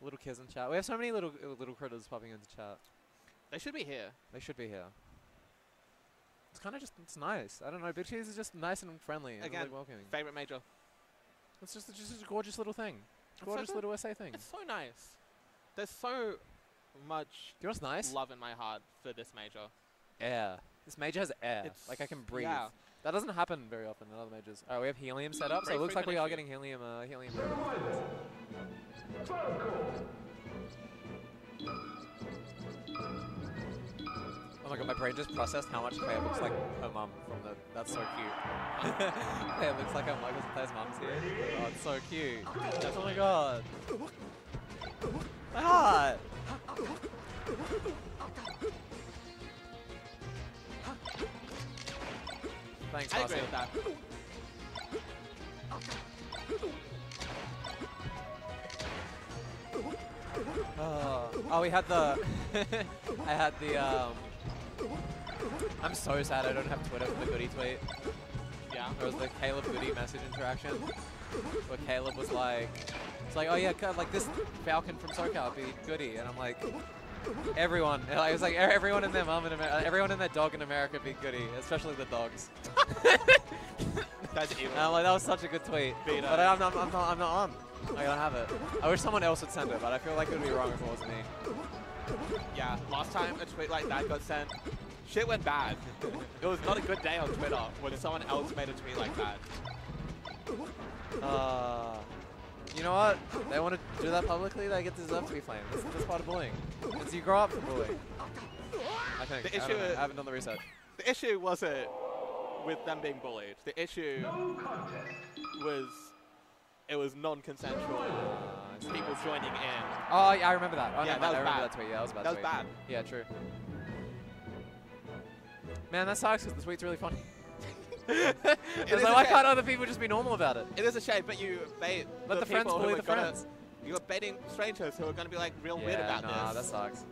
Little kids in chat. We have so many little little critters popping into chat. They should be here. They should be here. It's kind of just, it's nice. I don't know. Big Cheese is just nice and friendly and again, really welcoming. Favorite major. It's just, it's just a gorgeous little thing. It's gorgeous so little S A thing. It's so nice. There's so much you know what's nice? love in my heart for this major. Air. This major has air. It's like I can breathe. Yeah. That doesn't happen very often in other majors. All right, we have Helium set up, so it looks like we are getting Helium. Uh, helium. Oh my god, my brain just processed how much Claire looks like her mum from the. That's so cute. Claire looks like her Michael's and Claire's mum's here. Oh, it's so cute. That's, oh my god. My heart! Thanks, Marcy. I agree with that. Oh. Oh, we had the. I had the. Um, I'm so sad I don't have Twitter for the Goody tweet. Yeah. There was the Caleb Goody message interaction where Caleb was like, "It's like, oh yeah, like this Falcon from SoCal be Goody," and I'm like, everyone. And I was like, everyone and their mum in America, everyone and their dog in America be Goody, especially the dogs. That's evil. And I'm like, that was such a good tweet, Beto. But I'm not, I'm not, I'm not on. I don't have it. I wish someone else would send it, but I feel like it would be wrong if it wasn't me. Yeah, last time a tweet like that got sent, shit went bad. It was not a good day on Twitter when someone else made a tweet like that. Uh, you know what? They want to do that publicly, they get deserved to be flamed. That's, that's part of bullying. It's you grow up from bullying. I think. The issue I, is, I haven't done the research. The issue wasn't with them being bullied. The issue was... It was non-consensual. Uh, people joining in. Oh, yeah, I remember that. Oh, yeah, no, that was I remember bad. That tweet. Yeah, that was bad. That tweet. was bad. Yeah, true. Man, that sucks because the tweet's really funny. It's like, why shame. Can't other people just be normal about it? It is a shame, but you bait Let the, the friends bully the gonna, friends. You're baiting strangers who are going to be like real yeah, weird about nah, this. Nah, that sucks.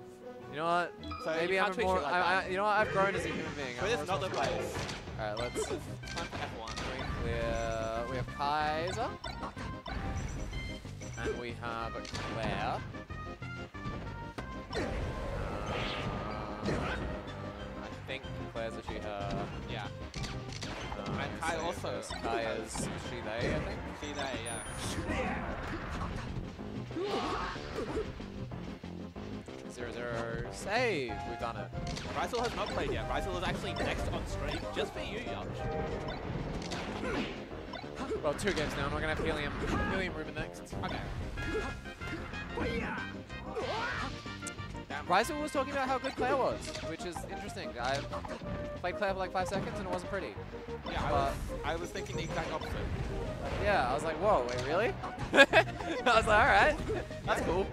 You know what? So Maybe I'm more. Like I, I, you know what? I've grown as a human being. But it's not the place. All right, let's. Time for F one. We have, we have Kaiser, and we have Claire. Uh, I think Claire's actually her. Yeah. Um, and Kai so also. Kai is she they, I think? She they, yeah. Zero, zero, save! We've done it. Ryzel has not played yet. Ryzel is actually next on stream, just for you, Young. Well, two games now, and we're gonna have Helium, Helium Ruben next. Okay. Ryzel was talking about how good Claire was, which is interesting. I played Claire for like five seconds, and it wasn't pretty. Yeah, I was, I was thinking the exact opposite. Yeah, I was like, whoa, wait, really? I was like, all right, that's cool.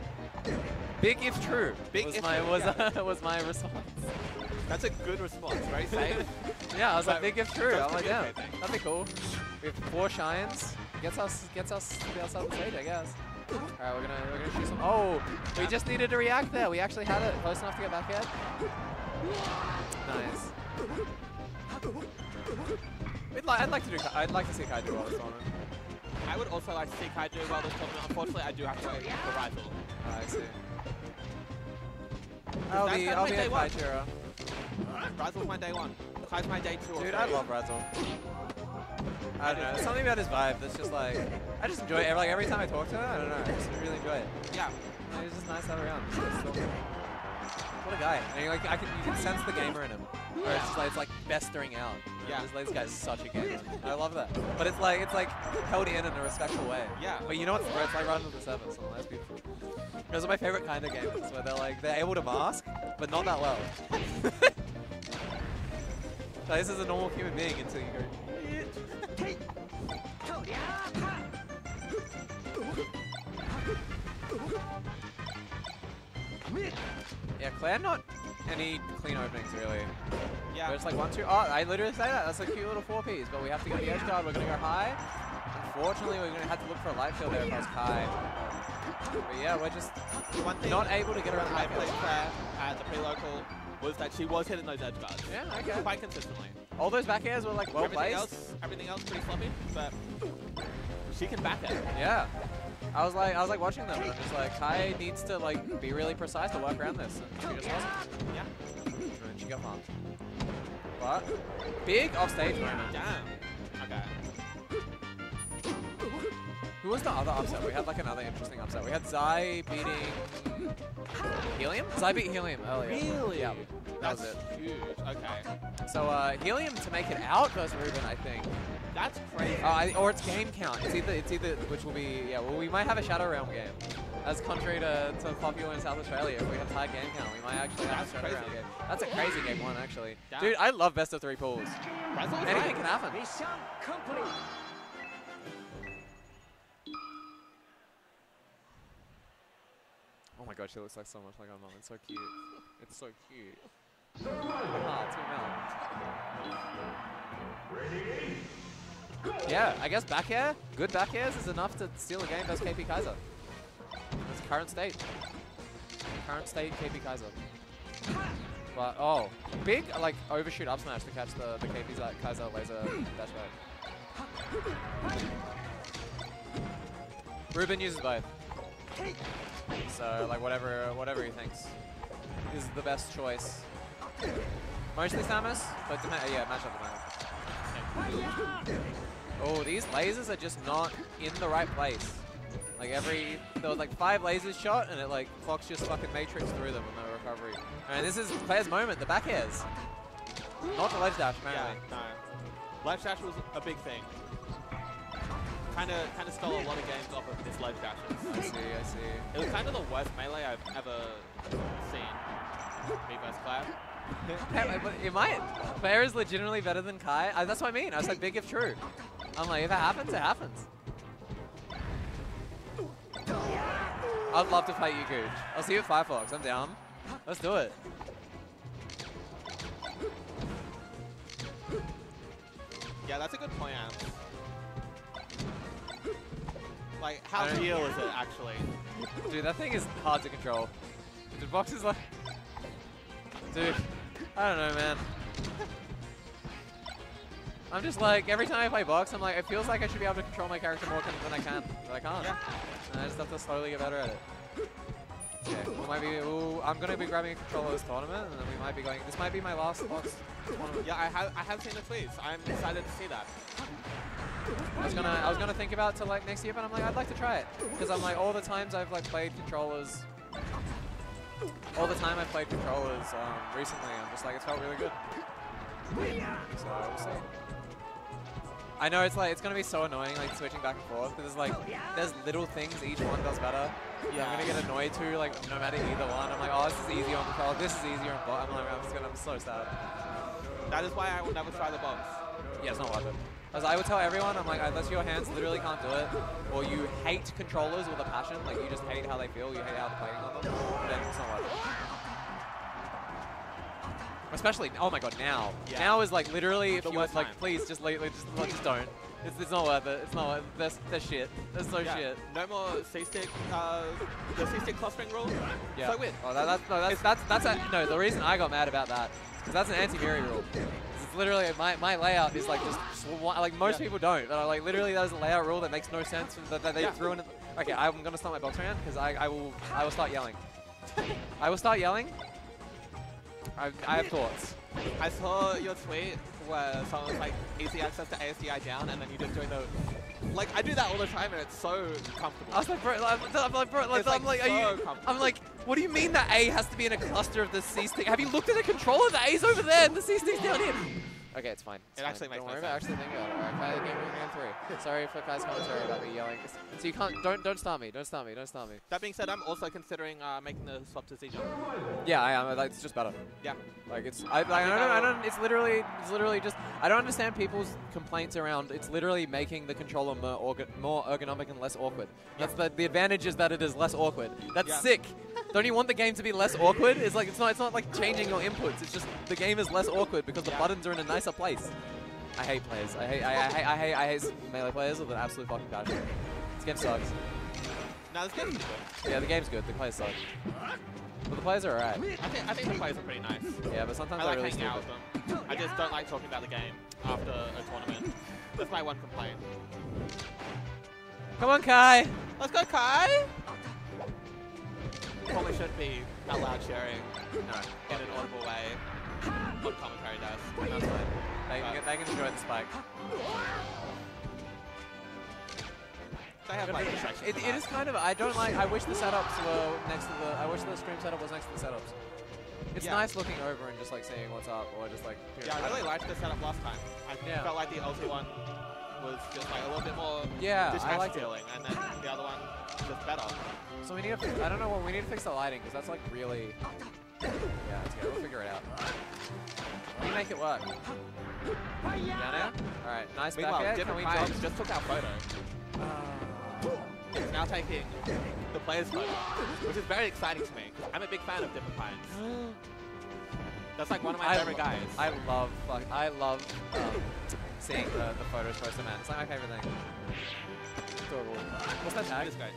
Big if true. Big was if my, true. Was, yeah. was my response. That's a good response, right? Safe. Yeah, I was but like, big if true. I'm like, yeah, that'd be cool. We have four shines. Gets us, gets us, gets us on stage, I guess. All right, we're gonna, we're gonna shoot some. Oh, we just needed to react there. We actually had it close enough to get back yet. Nice. We'd li I'd like to do. I'd like to see Kai do well this tournament. I would also like to see Kai do well this tournament. Unfortunately, I do have to wait for Ryzel. Oh, I see. I'll That's be, I'll be a Kai cheerer. Ryzel's my day one. Kai's my day two. Dude, three. I love Ryzel. I don't know. There's something about his vibe that's just like, I just enjoy it. Like every time I talk to him, I don't know. I just really enjoy it. Yeah. You know, he's just nice to have around. It's just so cool. What a guy. And like, I can, you can sense the gamer in him. Or it's just like, it's like festering out. Yeah. This, like, this guy's such a gamer. I love that. But it's like, it's like held in in a respectful way. Yeah. But you know what's where it's like right under the surface. Oh, that's beautiful. Those are my favorite kind of gamers where they're like, they're able to mask, but not that well. Like, this is a normal human being until you go. Yeah, Claire, not any clean openings really. Yeah. We're just like one, two. Oh, I literally say that. That's a cute little four piece, but we have to get the edge guard. We're gonna go high. Unfortunately, we're gonna have to look for a light shield there across Kai. But yeah, we're just one thing not able to get around the high play. Claire at the pre-local was that she was hitting those edge guards. Yeah, okay. Quite consistently. All those back airs were like well everything placed. Else, everything else pretty sloppy, but she can back air. Yeah. I was like, I was like watching them, and I'm just like, Kai needs to like be really precise to work around this, and she just wasn't. Yeah. And she got marked. But big offstage moment. Damn. Okay. Who was the other upset? We had like another interesting upset. We had Zai beating Helium. Zai beat Helium earlier. Really? Yeah. That That's was it. Huge. Okay. So uh, Helium to make it out versus Ruben, I think. That's crazy. Uh, or it's game count. It's either, it's either, which will be, yeah, well, we might have a Shadow Realm game. as contrary to, to popular in South Australia, if we have high game count, we might actually have That's a crazy game. That's a crazy game one, actually. Damn. Dude, I love best of three pools. Ryzel's Anything right. can happen. Oh my god, she looks like so much like our mom. It's so cute. It's so cute. Ah, two mil. Yeah, I guess back air, good back airs is enough to steal a game versus K P Kaiser. That's current state. Current state K P Kaiser. But, oh, big, like, overshoot up smash to catch the, the K P Kaiser laser dash back. Ruben uses both. So, like, whatever whatever he thinks is the best choice. Mostly Samus, but yeah, match up the match. Oh, these lasers are just not in the right place. Like, every, there was like five lasers shot, and it, like, Fox just fucking matrix through them in the recovery. And this is Claire's moment, the back airs. Not the ledge dash, apparently. Yeah, no. Ledge dash was a big thing. Kind of, kind of stole a lot of games off of this ledge dashes. I see, I see. It was kind of the worst melee I've ever seen. Me versus Claire. It might. Claire is legitimately better than Kai. I, that's what I mean. I was like, big if true. I'm like, if it happens, it happens. I'd love to fight you, Gooch. I'll see you at Firefox. I'm down. Let's do it. Yeah, that's a good point, Adam. Like, how real is it, actually? Dude, that thing is hard to control. The box is like... Dude, I don't know, man. I'm just like, every time I play box, I'm like, it feels like I should be able to control my character more than I can. But I can't. Yeah. And I just have to slowly get better at it. Okay, well, maybe, ooh, I'm going to be grabbing a controller this tournament, and then we might be going... This might be my last box tournament. Yeah, I have, I have seen the tweets. I'm excited to see that. I was gonna, I was gonna think about it till like next year, but I'm like, I'd like to try it because I'm like, all the times I've like played controllers, all the time I've played controllers um, recently, I'm just like, it felt really good. So we'll see. I know it's like, it's gonna be so annoying, like switching back and forth, because like, there's little things each one does better. Yeah, I'm gonna get annoyed too, like no matter either one. I'm like, oh, this is easier on controller, this is easier on bot. I'm like, I'm just gonna, I'm so sad. That is why I will never try the box. Yeah, it's not worth it. As I would tell everyone, I'm like, unless your hands literally can't do it, or you hate controllers with a passion, like you just hate how they feel, you hate how they're playing on them, then it's not worth it. Especially, oh my god, now. Yeah. Now is like literally, if you were like, please, just, like, just, like, just don't. It's, it's not worth it. It's not worth it. That's, that's shit. That's so yeah. shit. No more C-stick, uh, the C-stick clustering rule? Yeah. So weird. Oh, that, that's, no, that's, that's, that's a, no, the reason I got mad about that is that's an anti-Miri rule. Literally, my, my layout is like just, like most yeah. people don't, but I like literally that is a layout rule that makes no sense that, that they yeah. threw in. Okay, I'm gonna start my box round because I, I will I will start yelling. I will start yelling. I, I have thoughts. I saw your tweet where someone was like easy access to A S D I down, and then you just doing the like I do that all the time, and it's so comfortable. I was like, bro, I'm like, bro, like, I'm like, like are so you? I'm like. What do you mean that A has to be in a cluster of the C stick? Have you looked at the controller? The A's over there and the C stick's down here. Okay, it's fine. It's it fine. Actually makes sense. Don't worry about actually thinking about it. All right, game three. Sorry for Kai's commentary about me yelling. So you can't, don't, don't start me. Don't start me. Don't start me. That being said, I'm also considering uh, making the swap to Z-Jump. Yeah, I am. Like, it's just better. Yeah. Like it's, I, like, I, I don't, I don't, it's literally, it's literally just, I don't understand people's complaints around, it's literally making the controller more, orga more ergonomic and less awkward. Yeah. That's the, the advantage is that it is less awkward. That's yeah. sick. Don't you want the game to be less awkward? It's like it's not it's not like changing your inputs. It's just the game is less awkward because the yeah. buttons are in a nicer place. I hate players. I hate I, I hate I hate I hate melee players with an absolute fucking passion. This game sucks. No, this game's good. Yeah, the game's good. The players suck. But the players are alright. I think I think the players are pretty nice. Yeah, but sometimes I like really hanging out with them. I just don't like talking about the game after a tournament. That's my one complaint. Come on, Kai. Let's go, Kai. Probably should be out loud sharing no, in an audible way on commentary desk. They can, they can enjoy the spike. They have like distractions. It, it is kind of. I don't like. I wish the setups were next to the. I wish the stream setup was next to the setups. It's yeah. nice looking over and just like seeing what's up, or just like. Yeah, I really liked the setup last time. I yeah. felt like the L T one was just like a little bit more yeah, I like it. And then the other one just better. So we need to fix, I don't know, well, we need to fix the lighting because that's like really, yeah, let's go, we'll figure it out. We make it work. Down now? Alright, nice back air. Different we jobs just took our photo. Uh, It's now taking the player's photo, which is very exciting to me. I'm a big fan of different kinds. That's like one of my I favorite guys. I love, like, I love um, seeing the, the photos posted, man. It's like my favorite thing. Adorable. What's that tag? This guy.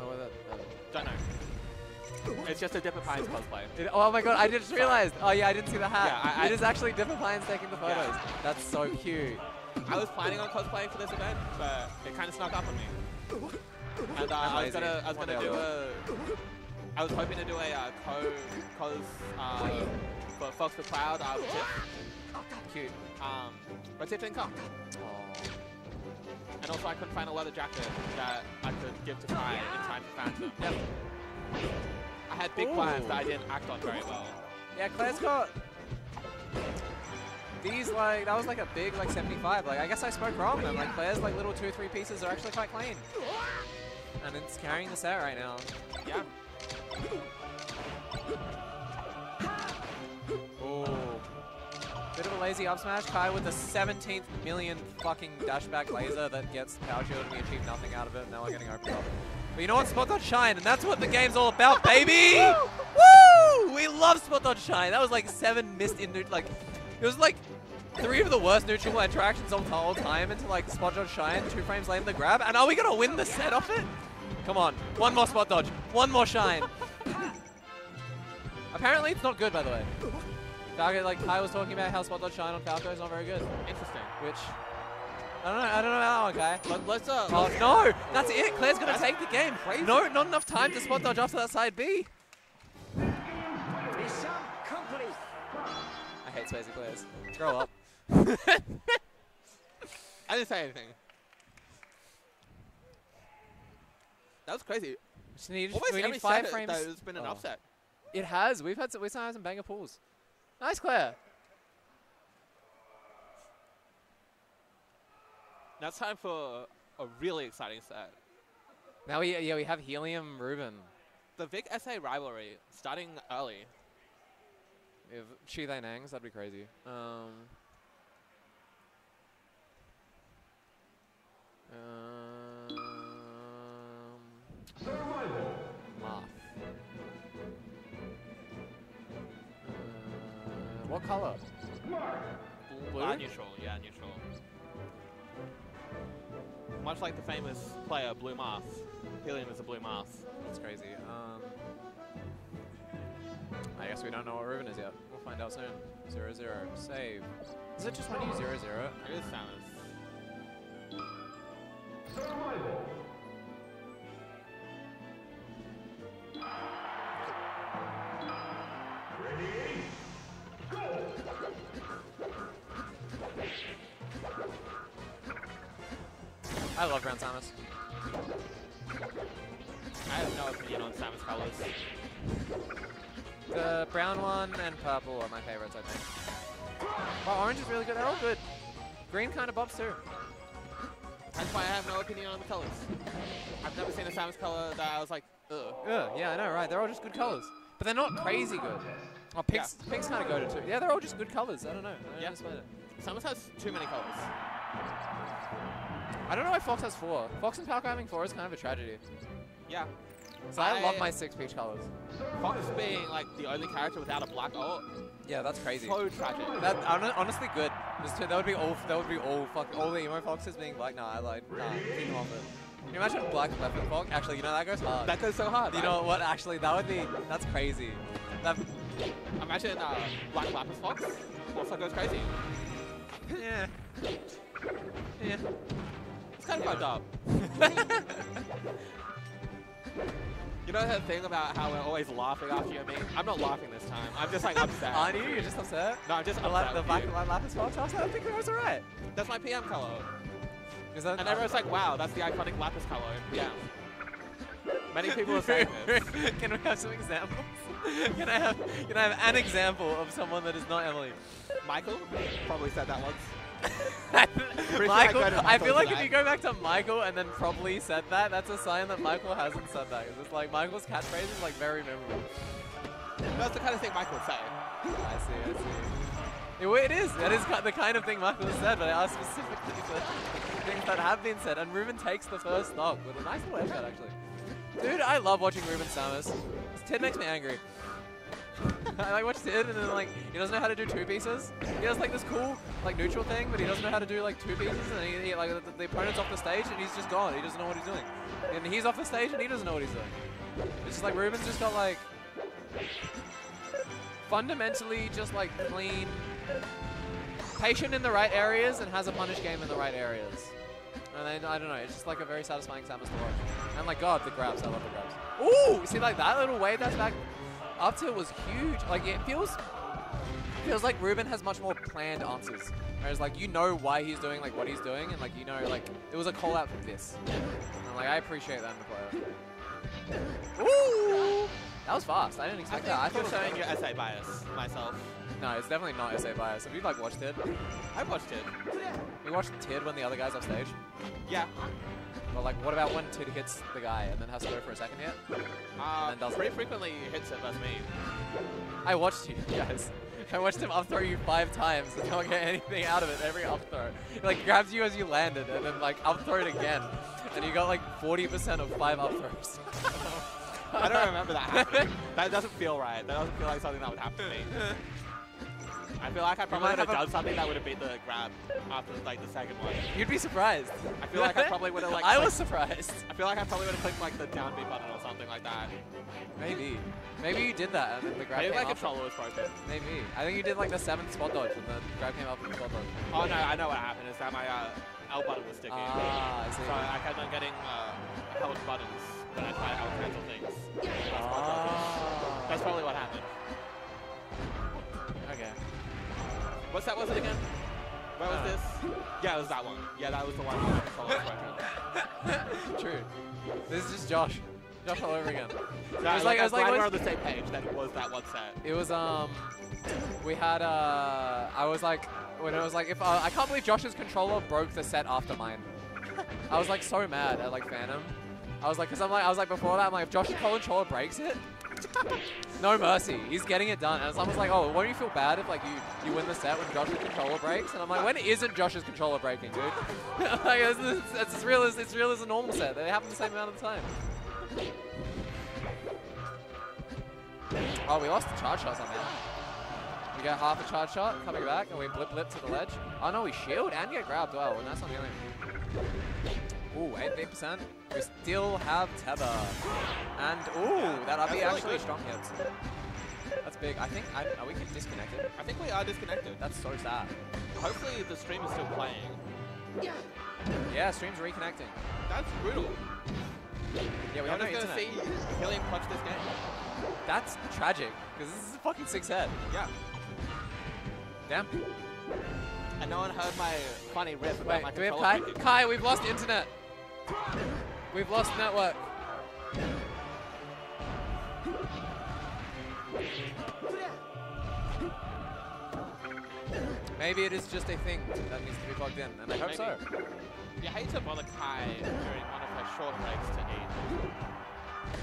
Oh, what that? Don't know. It's just a Dipper Pines cosplay. It, oh my god, I just realized. Oh yeah, I didn't see the hat. Yeah, I, I, it is actually Dipper Pines taking the photos. Yeah. That's so cute. I was planning on cosplaying for this event, but it kind of snuck up on me. And uh, I was gonna, I was gonna do a, I was hoping to do a uh, co, cos, uh, for Fox the Cloud, uh, with Tiff. Cute. Um, but Tiff didn't come. And also I couldn't find a leather jacket that I could give to Kai in time for Phantom. Yep. I had big Ooh. plans that I didn't act on very well. Yeah, Claire's got these, like, that was like a big, like, seventy-five. Like, I guess I spoke wrong then. Like, Claire's, like, little two, three pieces are actually quite clean. And it's carrying the set right now. Yeah. Oh. Bit of a lazy up smash. Kai with the seventeenth million fucking dashback laser that gets power shield and we achieve nothing out of it. And now we're getting opened up. But you know what? Spot Dodge Shine. And that's what the game's all about, baby! Woo! We love Spot Dodge Shine. That was like seven missed in, like, it was like three of the worst neutral interactions of all time into like Spot Dodge Shine, two frames late in the grab, and are we gonna win the set off it? Come on, one more Spot Dodge, one more Shine. Apparently it's not good, by the way. Falco, like Kai was talking about how Spot Dodge Shine on Falco is not very good. Interesting. Which, I don't know, I don't know about that one, Kai. Let's, uh, oh no, that's it, Claire's gonna take the game. Crazy. No, not enough time to Spot Dodge after that side B. I hate Swayze players. Grow up. I didn't say anything. That was crazy. We need, Almost we every need five frames. It, though, it's been an oh. upset. It has. We've had some, we've had some banger pulls. Nice, Claire. Now it's time for a really exciting set. Now we yeah we have Helium Ruben. The Vic S A rivalry starting early. If she then hangs, that'd be crazy. Um, um, Survival. Moth. Uh, what color? Blue? Uh, neutral, yeah, neutral. Much like the famous player, Blue Moth. Helium is a Blue Moth. That's crazy. Um, I guess we don't know what Ruben is yet. We'll find out soon. Zero, zero. Save. Is it just when you zero, zero? It is soundless. Survival. Ready? Go! I love Brown Samus. I have no opinion on Samus colors. The brown one and purple are my favorites, I think. Oh, orange is really good. They're all good. Green kind of bobs too. That's why I have no opinion on the colors. I've never seen a Samus color that I was like, ugh. Ugh, yeah, I know, right? They're all just good colors. But they're not crazy good. Oh, pink's, yeah. pink's kind of go-to too. Yeah, they're all just good colors. I don't know. I don't yeah. explain it. Samus has too many colors. I don't know why Fox has four. Fox and Falco having four is kind of a tragedy. Yeah. So I, I love my six Peach colors. Fox being like the only character without a black ult. Yeah, that's crazy. So tragic. That honestly good. Just, that would be all. That would be all. Fuck all the emo Foxes being black. Nah, I lied. Nah, keep them off it. Can you imagine black leopard Fox? Actually, you know that goes hard. That goes so hard. You right? know what? Actually, that would be. That's crazy. That imagine uh, black Lapis Fox. Also goes crazy. Yeah. Yeah. It's kind of fucked up. You know that thing about how we're always laughing after you and me? I'm not laughing this time. I'm just like upset. Aren't you? You're just upset? No, I'm just the upset. The black Lapis Fox? I think it was alright. That's my P M color. Is that and everyone's like, wow, that's the iconic Lapis color. Yeah. Many people are saying this. Can we have some examples? can, I have, can I have an example of someone that is not Emily? Michael probably said that once. Michael, I feel like if you go back to Michael and then probably said that, that's a sign that Michael hasn't said that. It's like Michael's catchphrase is like very memorable. That's the kind of thing Michael would say. I see, I see. It, it is. That is the kind of thing Michael has said, but I asked specifically for things that have been said. And Ruben takes the first knock with a nice little headshot, actually. Dude, I love watching Ruben Samus. His Tid makes me angry. I like watch Tid and then like he doesn't know how to do two pieces. He does like this cool like neutral thing, but he doesn't know how to do like two pieces. And he, he like the, the opponent's off the stage and he's just gone. He doesn't know what he's doing. And he's off the stage and he doesn't know what he's doing. It's just like Ruben's just got like fundamentally just like clean, patient in the right areas and has a punish game in the right areas. And then I don't know, it's just like a very satisfying Samus to watch. And like God, the grabs, I love the grabs. Ooh, see like that little wave that's back. Up tilt was huge. Like it feels, feels like Ruben has much more planned answers. Whereas like you know why he's doing like what he's doing, and like you know like it was a call out for this. And like I appreciate that in the player. Ooh, that was fast. I didn't expect I that. I thought showing your S A bias myself. No, it's definitely not S A bias. Have you like watched Tid? I've watched Tid. Yeah. You watched Tid when the other guy's off stage. Yeah. But like, what about when Tid hits the guy and then has to go for a second hit? Uh, and pretty it. frequently he hits it, that's me. I watched you guys. I watched him up throw you five times and don't get anything out of it every up throw. He like grabs you as you landed and then like up throw it again. And you got like forty percent of five up throws. I don't remember that happening. That doesn't feel right. That doesn't feel like something that would happen to me. I feel like I probably would have done something that would have beat the grab after like the second one. You'd be surprised. I feel like I probably would have like. I clicked. was surprised. I feel like I probably would have clicked like the down B button or something like that. Maybe. Maybe you did that and then the grab Maybe came up. Maybe my controller was broken. Maybe. I think you did like the seventh spot dodge and then the grab came up and the spot dodge. Oh no, I know what happened is that my uh, L button was sticking. Ah, I see. So I kept on getting uh, held buttons when I tried to out cancel things. Ah. That's probably what happened. Okay. What's that? Was it again? Where was uh, this? Yeah, it was that one. Yeah, that was the one. That was True. This is just Josh. Josh all over again. So it was like, like I was like, we're on the same page. That it was that one set. It was um, we had uh, I was like, when I was like, if uh, I can't believe Josh's controller broke the set after mine. I was like so mad at like Phantom. I was like, cause I'm like, I was like before that, I'm like, if Josh's controller breaks it. No mercy. He's getting it done. And someone's like, oh, won't you feel bad if like you, you win the set when Josh's controller breaks? And I'm like, when isn't Josh's controller breaking, dude? Like, it's, it's, as real as, it's real as a normal set. They happen the same amount of the time. Oh, we lost the charge shot somehow. We get half a charge shot, coming back, and we blip blip to the ledge. Oh no, we shield and get grabbed. Well, and that's not the only one. Ooh, eight percent. We still have tether. And ooh, that up B actually strong hits. That's big. I think, I, are we disconnected? I think we are disconnected. That's so sad. Hopefully the stream is still playing. Yeah. Yeah, stream's reconnecting. That's brutal. Yeah, we I'm have just no gonna internet. see Helium clutch this game. That's tragic, because this is a fucking six head. Yeah. Damn. And no one heard my funny riff about Wait, my do we have Kai? Breaking. Kai, we've lost internet. We've lost network. Maybe it is just a thing that needs to be plugged in, and I hope Maybe. so. You hate to bother Kai during one of her short breaks to eat.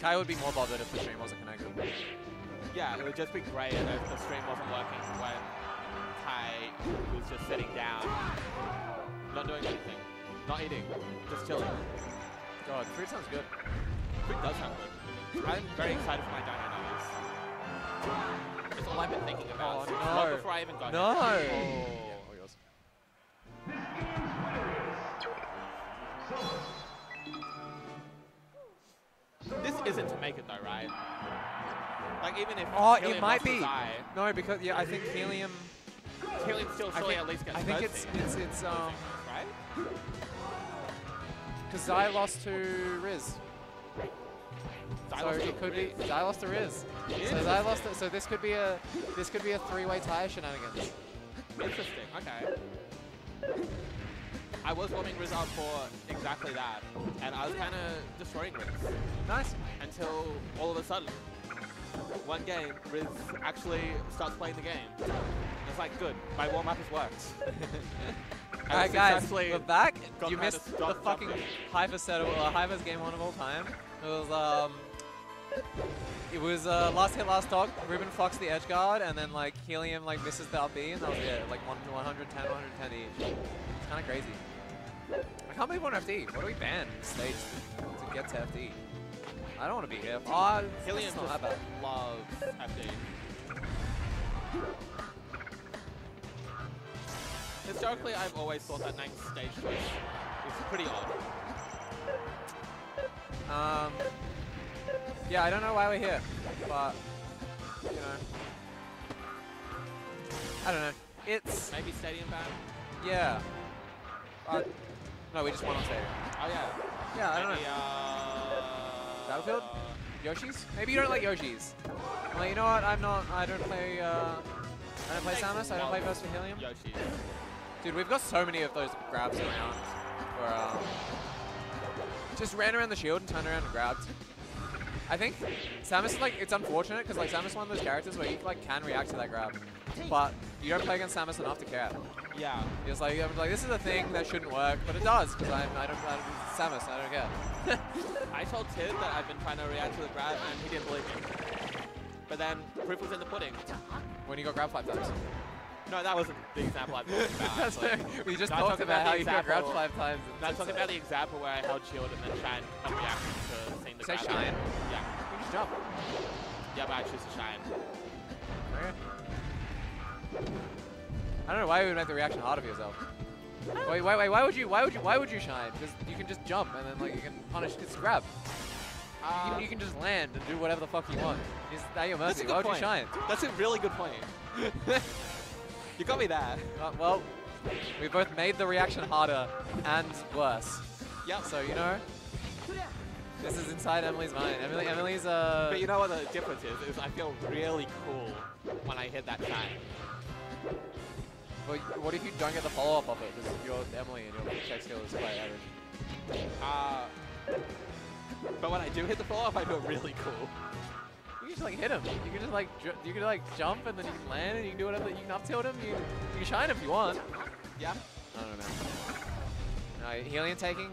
Kai would be more bothered if the stream wasn't connected. Yeah, it would just be great if the stream wasn't working when Kai was just sitting down, not doing anything. Not eating, just chilling. God, food sounds good. Food does sound good. I'm very excited for my dynamics. It's all I've been thinking about. Oh, no. Long before I even got no. here. No! Oh, yours. This isn't to make it though, right? Like even if Oh, Helium it might be. Die, no, because, yeah, I think Helium... Helium still surely at least gets I think it's, it's, it's, um... right? Because Zai lost to Riz. Zai so lost it could Riz. be Zai lost to Riz. So Zai lost to, so this could be a this could be a three-way tie shenanigans. Interesting, okay. I was warming Riz up for exactly that. And I was kinda destroying Riz. Nice. Until all of a sudden one game, Riz actually starts playing the game. And it's like, good, my warm-up has worked. Alright guys, we're back. You missed the fucking Hyper settle, uh, Hyper's game one of all time. It was, um... It was uh, last hit, last dog, Ruben Fox the edge guard, and then like Helium like misses the up B, and that was it. Like one ten, one ten each. It's kind of crazy. I can't believe we're on F D. What do we ban stage to, to get to F D? I don't want to be here. Oh, Helium just loves F D. Historically, I've always thought that name stage switch is pretty odd. Um. Yeah, I don't know why we're here, but, you know, I don't know, it's... Maybe stadium ban? Yeah. Uh, no, we just won on stadium. Oh, yeah. Yeah, I don't Maybe, know. Uh, Battlefield? Yoshi's? Maybe you don't like Yoshi's. Well, you know what, I'm not, I don't play, uh, I don't play Samus, I don't play Versus Helium. Yoshi's. Dude, we've got so many of those grabs around, where, um, just ran around the shield and turned around and grabbed. I think Samus, like, it's unfortunate because like Samus is one of those characters where you like can react to that grab, but you don't play against Samus enough to care. Yeah. You're just like, I'm like, this is a thing that shouldn't work, but it does because I I don't I'm Samus, I don't care. I told Tid that I've been trying to react to the grab and he didn't believe me. But then proof was in the pudding. When you got grab five times. No, that wasn't the example I talked about. We just talked about how you got grabbed five times. No, I'm talking about the example where I held shield and then tried and reacted to seeing the grab. Say shine. Yeah. You just jump. Yeah, but I choose to shine. I don't know why you would make the reaction harder for yourself. Wait, wait, wait. Why would you? Why would you? Why would you shine? Because you can just jump and then like you can punish. It's grab. Um, you, you can just land and do whatever the fuck you want. Is that your mercy? Why would point. you shine? That's a really good point. You got me there. Uh, well, we both made the reaction harder and worse. Yep. So, you know, this is inside Emily's mind. Emily, Emily's uh... But you know what the difference is? Is I feel really cool when I hit that time. Well, what if you don't get the follow-up of it? Because you're Emily and your check skill is quite average. Uh, but when I do hit the follow-up, I feel really cool. You can just like hit him. You can just like you can like jump and then you can land and you can do whatever. You can up tilt him. You, you can shine if you want. Yeah. I don't know, man. No, Helium taking.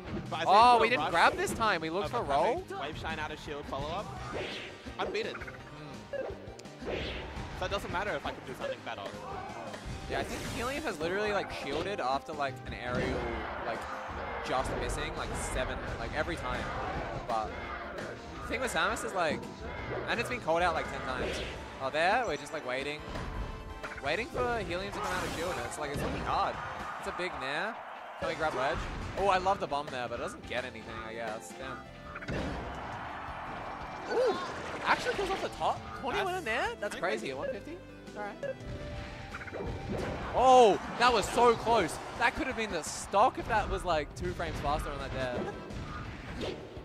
Oh, we didn't grab this time. We looked for a roll. Wave shine out of shield follow up. Unbeaten. Mm. So it doesn't matter if I can do something better. Yeah, I think Helium has literally like shielded after like an aerial like just missing like seven like every time, but. The thing with Samus is like, and it's been called out like ten times. Oh, there, we're just like waiting. Waiting for Helium to come out of shield, and it's like, it's looking hard. It's a big nair. Can we grab wedge? Oh, I love the bomb there, but it doesn't get anything, I guess. Damn. Ooh, actually goes off the top. twenty-one in there? That's crazy. one fifty? Alright. Oh, that was so close. That could have been the stock if that was like two frames faster on that dare.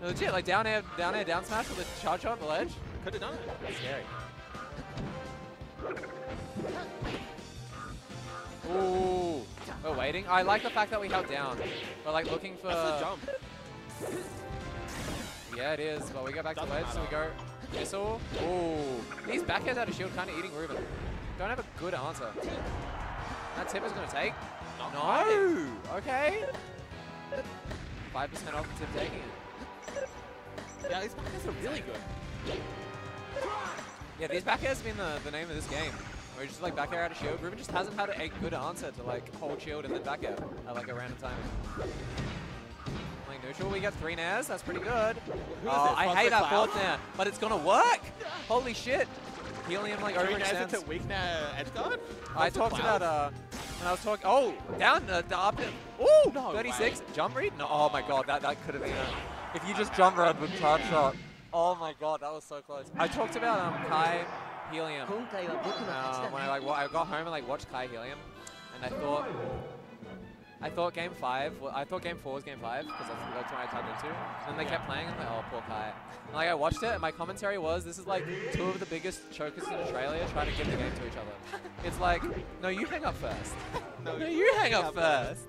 Legit, like down air, down air, down smash with a charge shot on the ledge. Could have done it. That's scary. Ooh, we're waiting. I like the fact that we held down. We're like looking for. That's the jump. Yeah, it is. But we go back Doesn't to ledge, matter. so we go missile. Ooh, these back airs out of shield, kind of eating Ruben. Don't have a good answer. That tip is gonna take. Not no. Right. Okay. Five percent off the tip taking it. Yeah, these back airs are really good. Yeah, these back airs have been the, the name of this game. Where you just like back air out of shield. Ruben just hasn't had a good answer to like hold shield and then back air at like a random time. Like neutral, we got three nairs, that's pretty good. Who is oh, I hate that fourth nair, but it's gonna work! Holy shit! Helium like overextends. Three weak nair edge guard? I talked about uh, when I was talking, oh, down, uh, the up, ooh, no thirty-six, way. Jump read? No, oh my god, that, that could have been a... If you just jump around with charge shot, oh my god, that was so close. I talked about um, Kai Helium uh, when I like I got home and like watched Kai Helium, and I thought I thought game five, well, I thought game four was game five because that's, that's when I tapped into. And they kept playing, and I'm like, oh poor Kai. And like I watched it, and my commentary was, this is like two of the biggest chokers in Australia trying to give the game to each other. It's like, no, you hang up first. No, no you hang, hang up, up first.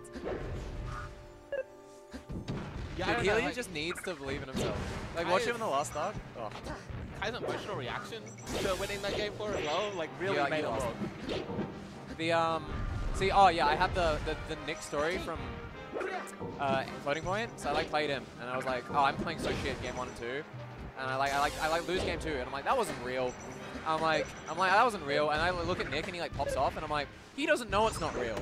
Yeah, dude, Helium like, just needs to believe in himself. Like, watch him in the last dog. Oh. Kai's emotional reaction to winning that game for as well, like, really yeah, like made it The, um, see, oh yeah, I had the, the, the Nick story from uh, Floating Point, so I, like, played him, and I was like, oh, I'm playing so shit game one and two, and I, like, I, like, I, like, lose game two, and I'm like, that wasn't real. I'm like, I'm like, that wasn't real, and I look at Nick, and he, like, pops off, and I'm like, he doesn't know it's not real.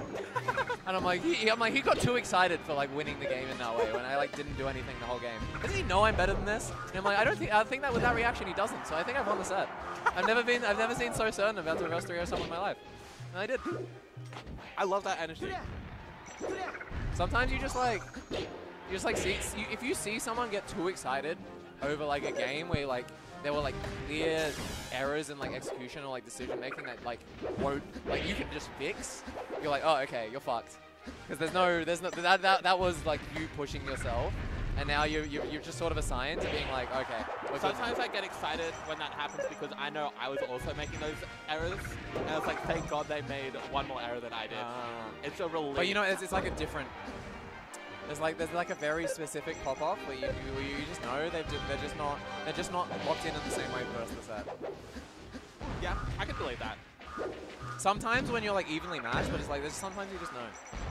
And I'm like, he, I'm like, he got too excited for, like, winning the game in that way when I, like, didn't do anything the whole game. Doesn't he know I'm better than this? And I'm like, I don't think, I think that with that reaction, he doesn't, so I think I've won the set. I've never been, I've never seen so certain about to reverse three oh someone in my life. And I did. I love that energy. Sometimes you just, like, you just, like, see, you, if you see someone get too excited over, like, a game where, like, there were like clear errors in like execution or like decision making that like won't like you can just fix. You're like, oh okay, you're fucked because there's no there's no that that that was like you pushing yourself, and now you you you're just sort of assigned to being like okay. Sometimes I get excited when that happens because I know I was also making those errors, and it's like thank God they made one more error than I did. Uh, it's a relief. But you know, it's, it's like a different. There's like there's like a very specific pop off where you, you you just know they've they're just not they're just not locked in in the same way for the rest of the set. Yeah, I can believe that. Sometimes when you're like evenly matched, but it's like there's sometimes you just know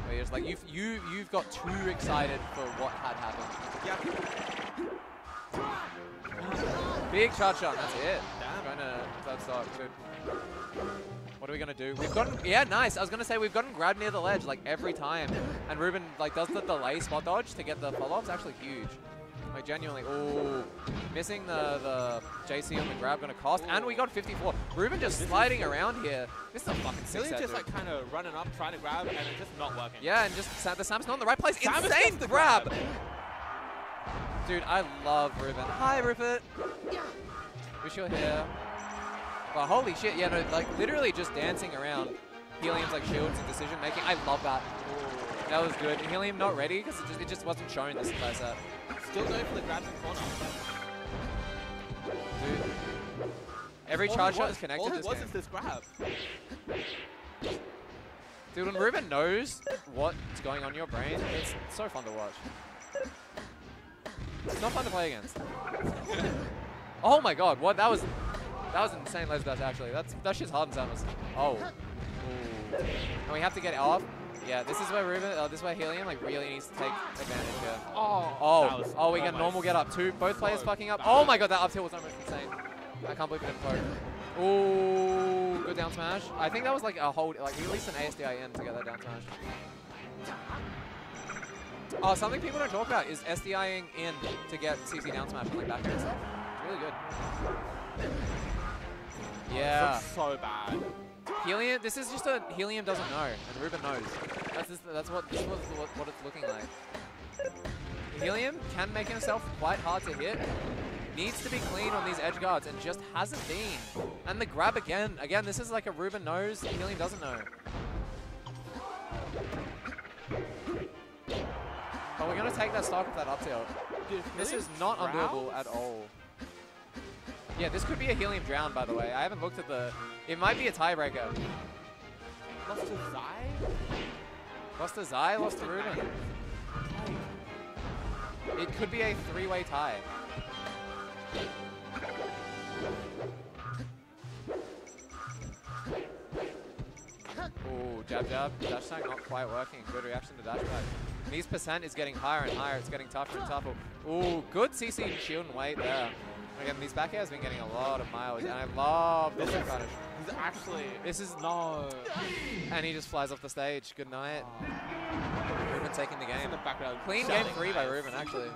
where you're just like you you you've got too excited for what had happened. Yeah. Big charge shot. That's it. Damn. Trying to that sucks, dude. What are we gonna do? We've gotten yeah, nice. I was gonna say we've gotten grabbed near the ledge like every time, and Ruben like does the delay spot dodge to get the follow-up. It's actually huge. Like genuinely, ooh, missing the the J C on the grab gonna cost, ooh. And we got fifty-four. Ruben just sliding around here. This is a fucking sick set, just dude. Like kind of running up, trying to grab, and it's just not working. Yeah, and just the Sam's not in the right place. Sam Insane the grab. grab, dude. I love Ruben. Hi, Rupert. Yeah. Wish you were here. But holy shit, yeah, no, like literally just dancing around. Helium's like shields and decision making. I love that. Ooh. That was good. And Helium not ready because it just, it just wasn't shown this entire set. Still going for the grabs and corner. Dude. Every all charge shot is connected. All it was is this grab. Dude, when Ruben knows what's going on in your brain, it's so fun to watch. It's not fun to play against. Oh my god, what? That was. That was insane laser dash actually. That's that shit's hard in Samus. Oh. Ooh. And we have to get off. Yeah, this is where Ruben uh, this is where Helium like really needs to take advantage here. Oh. Oh, oh we got normal get up too. Both players fucking up. Oh my god, that up tilt was almost insane. I can't believe it didn't float. Ooh, good down smash. I think that was like a hold like at least an A S D I N to get that down smash. Oh, something people don't talk about is SDIing in to get C C down smash and like back air and stuff. It's really good. Yeah. Oh, so bad. Helium. This is just a Helium doesn't know, and Ruben knows. That's just, that's what this was what, what it's looking like. Helium can make himself quite hard to hit. Needs to be clean on these edge guards, and just hasn't been. And the grab again. Again, this is like a Ruben knows, Helium doesn't know. But we're gonna take that stock with that up tilt. This is not undoable at all. Yeah, this could be a Helium drown, by the way. I haven't looked at the... It might be a tiebreaker. Lost to Zai? Lost to Zai? Lost to Ruben? It could be a three-way tie. Ooh, jab jab. Dash tag not quite working. Good reaction to dash tag. These percent is getting higher and higher. It's getting tougher and tougher. Ooh, good C C shield and weight there. Again, these back airs have been getting a lot of mileage, and I love this punish. This is actually, this is no. And he just flies off the stage. Good night. Oh. Ruben taking the game. In the background. Clean game three by Ruben, actually.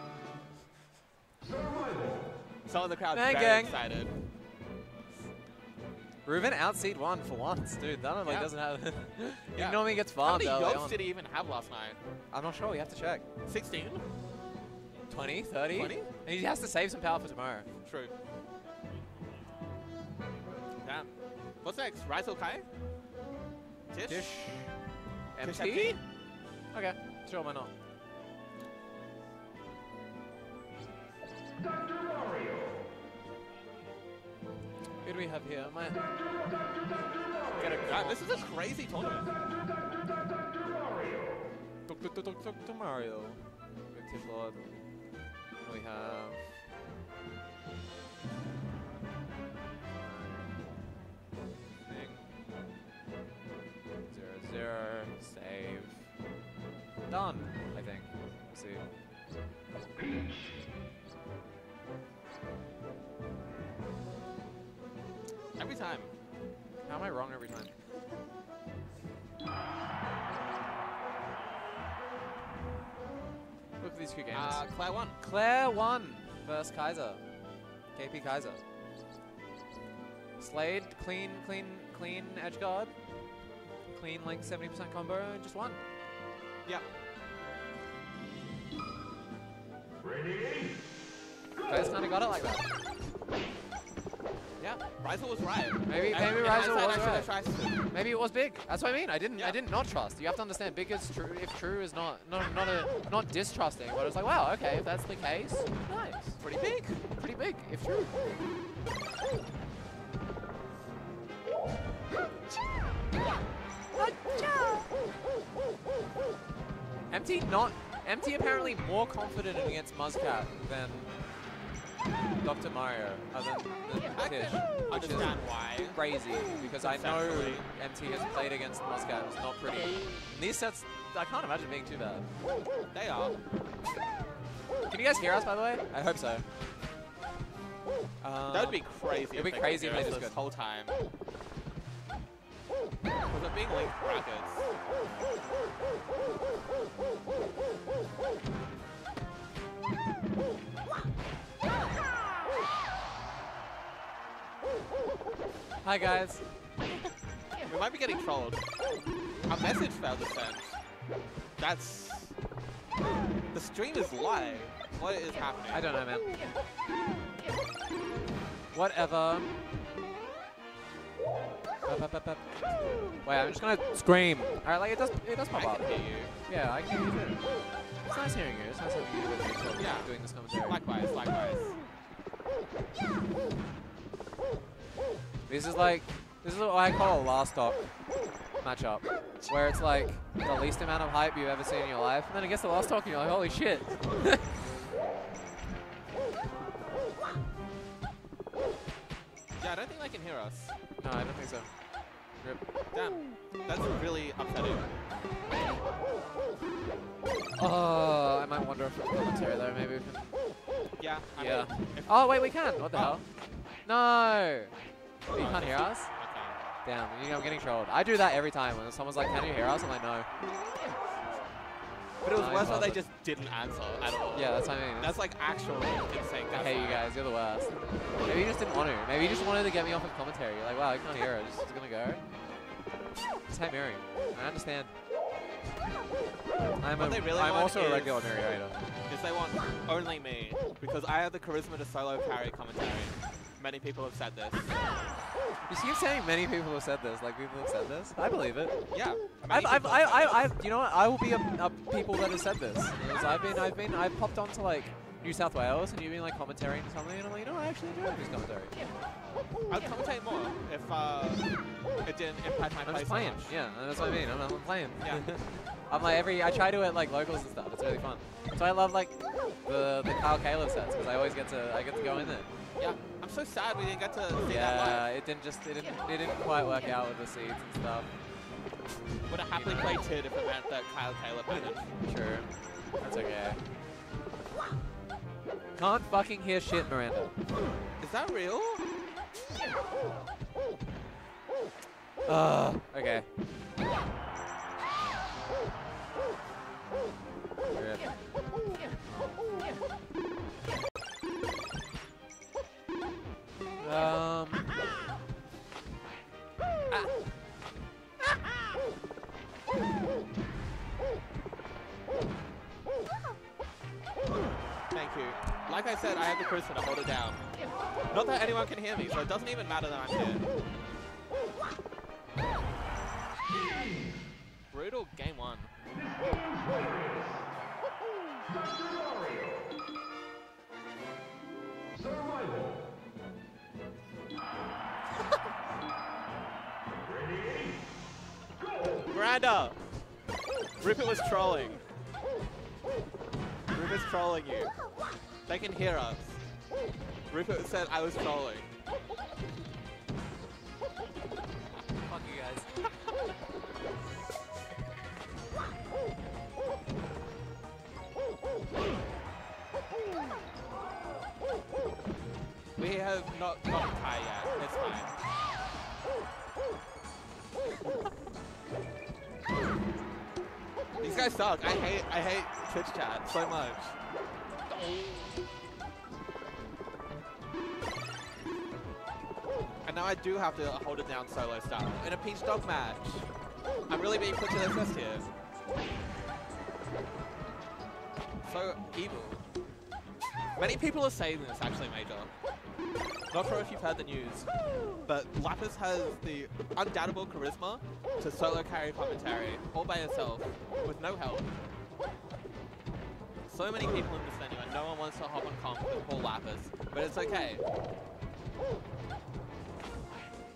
Some of the crowd's very gang. excited. Ruben outseed one for once, dude. That normally yeah. doesn't happen. He yeah. normally gets farmed. How many yokes did he even have last night? I'm not sure. We have to check. sixteen. twenty, thirty? twenty? And he has to save some power for tomorrow. True. Damn. What's next? Ryzel Kai? Tish? Tish. M T? Tish okay. Sure, why not? Doctor Mario. Who do we have here? My Get a God, this is a crazy tournament. Doctor Mario. Doctor Mario. Good Lord. we have... Thing. Zero, zero, save. Done, I think. We'll see. Every time. How am I wrong every time? Look at these two games. Uh, Claire won. Claire won versus Kaiser. K P Kaiser. Slade, clean, clean, clean edge guard. Clean, like, seventy percent combo, and just won. Yeah. Ready? Claire's kind of got it like that. Yeah, Ryzel was right. Maybe, maybe Ryzel was right. Maybe it was Big. That's what I mean. I didn't, yeah. I didn't not trust. You have to understand, Big is true. If true is not, not, not a, not distrusting, but it's like, wow, okay, if that's the case, nice, pretty big, pretty big, if true. Empty not, Empty apparently more confident against Muskat than Doctor Mario, other than Tish, which is why. Crazy, because I know M T has played against Muskat, it's not pretty. And these sets, I can't imagine being too bad. They are. Can you guys hear us, by the way? I hope so. Um, that would be crazy. It would be if crazy if they just this whole time. Because I'm being like brackets. Hi guys. We might be getting trolled. Our message failed to send. That's... The stream is live. What is happening? I don't know, man. Whatever. Up, up, up, up. Wait, I'm just gonna scream. Alright, like it does, it does pop up. I can hear you. Yeah, I can hear you. It's nice hearing you. It's nice having you with yourself yeah. doing this commentary. Likewise, likewise. This is like, this is what I call a last stock matchup, where it's like the least amount of hype you've ever seen in your life, and then it gets the last stock and you're like, holy shit. Yeah, I don't think they can hear us. No, I don't think so. Rip. Damn, that's really upsetting. Oh, I might wander from the commentary though, maybe we can. Yeah, I yeah. mean, oh, wait, we can. What the oh. hell? No! Oh, you can't hear us? Okay. Damn, you know, I'm getting trolled. I do that every time when someone's like, can you hear us? I'm like, no. But it was no, worse when they just didn't answer at all. Yeah, that's what I mean. That's like actually insane. I hate you guys, you're the worst. Maybe you just didn't want to. Maybe you just wanted to get me off of commentary. You're like, wow, I can't hear us. It's gonna go. Just hate Mary. I understand. I'm, a, they really I'm also a regular narrator. Because they want only me, because I have the charisma to solo parry commentary. Many people have said this. You keep saying many people have said this. Like people have said this. I believe it. Yeah. I've, I've, I, I, I've, you know what? I will be a, a people that have said this. Because I've been, I've been, I've popped onto like New South Wales, and you've been like commentating on something, and I'm like, you know, I actually enjoy this commentary. I'd commentate more if uh, it didn't impact my I'm play just playing. So yeah, that's what I mean. I'm, I'm playing. Yeah. I'm like every, I try to at like locals and stuff. It's really fun. So I love like the the Kyle Caleb sets because I always get to, I get to go in there. Yeah, I'm so sad we didn't get to see yeah, that live. Yeah, it didn't just, it didn't, it didn't quite work out with the seeds and stuff. Would have happily you know. played Tid if it meant that Kyle Caleb managed. Sure, that's okay. Can't fucking hear shit, Miranda. Is that real? Ugh. Okay. Rip. Um. Ah. Thank you. Like I said, I have the person to hold it down. Not that anyone can hear me, so it doesn't even matter that I'm here. Brutal game one. Survival. Ready? Go! Miranda! Rupert was trolling. Rupert's trolling you. They can hear us. Rupert said I was trolling. Fuck you guys. We have not got Kai yet. It's fine. These guys suck. I hate I hate Twitch chat so much. And now I do have to hold it down solo style in a Peach dog match. I'm really being put to the test here. So evil. Many people are saying this actually, Major. Not sure if you've heard the news, but Lapis has the undoubtable charisma to solo carry commentary all by herself with no help. So many people in this venue and no one wants to hop on comp with poor Lapis, but it's okay.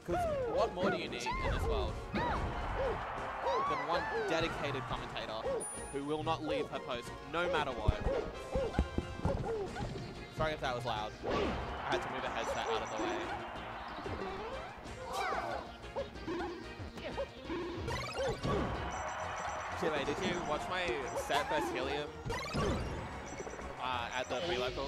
Because what more do you need in this world than one dedicated commentator who will not leave her post no matter what? Sorry if that was loud. I had to move a headset out of the way. Chive, did you watch my set versus Helium uh, at the pre-local?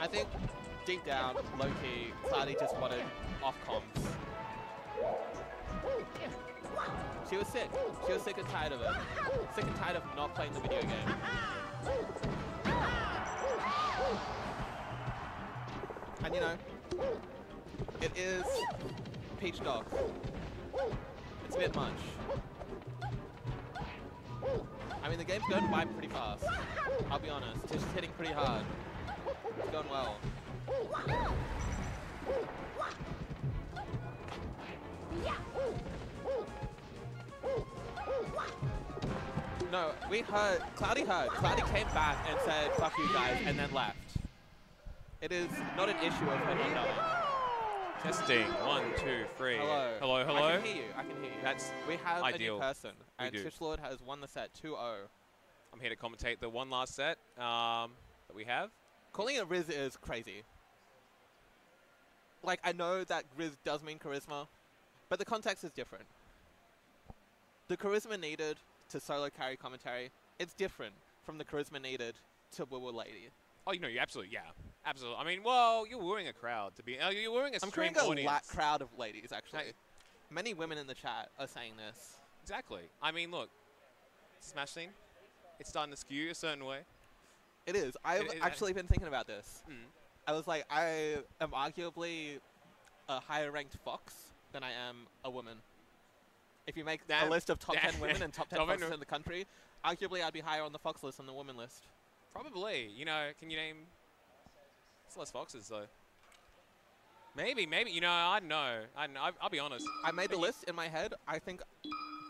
I think deep down, low-key, Cloudy just wanted off comms. She was sick. She was sick and tired of it. Sick and tired of not playing the video game. And you know, it is Peach Dog. It's a bit much. I mean, the game's going by pretty fast. I'll be honest. Tish is hitting pretty hard. It's going well. No, we heard, Cloudy heard, Cloudy came back and said, fuck you guys, and then left. It is not an issue of her not knowing. Testing, one, two, three. Hello. Hello, hello. I can hear you, I can hear you. That's we have ideal. A new person, we and do. Tishlord has won the set two oh. I'm here to commentate the one last set um, that we have. Calling it Riz is crazy. Like, I know that Riz does mean charisma, but the context is different. The charisma needed to solo carry commentary, it's different from the charisma needed to woo-woo lady. Oh, you know, you absolutely, yeah. Absolutely. I mean, well, you're wooing a crowd to be, oh, you're wooing a I'm stream audience. I'm wooing a crowd of ladies, actually. Hey. Many women in the chat are saying this. Exactly. I mean, look, Smash Scene, it's starting to skew a certain way. It is. I've it, it, actually been thinking about this. Mm. I was like, I am arguably a higher ranked Fox than I am a woman. If you make damn, a list of top damn. ten women and top ten Foxes in the country, arguably I'd be higher on the Fox list than the woman list. Probably. You know, can you name... It's less Foxes, though. Maybe, maybe. You know, I don't know. I don't know. I'll be honest. I made the list in my head. I think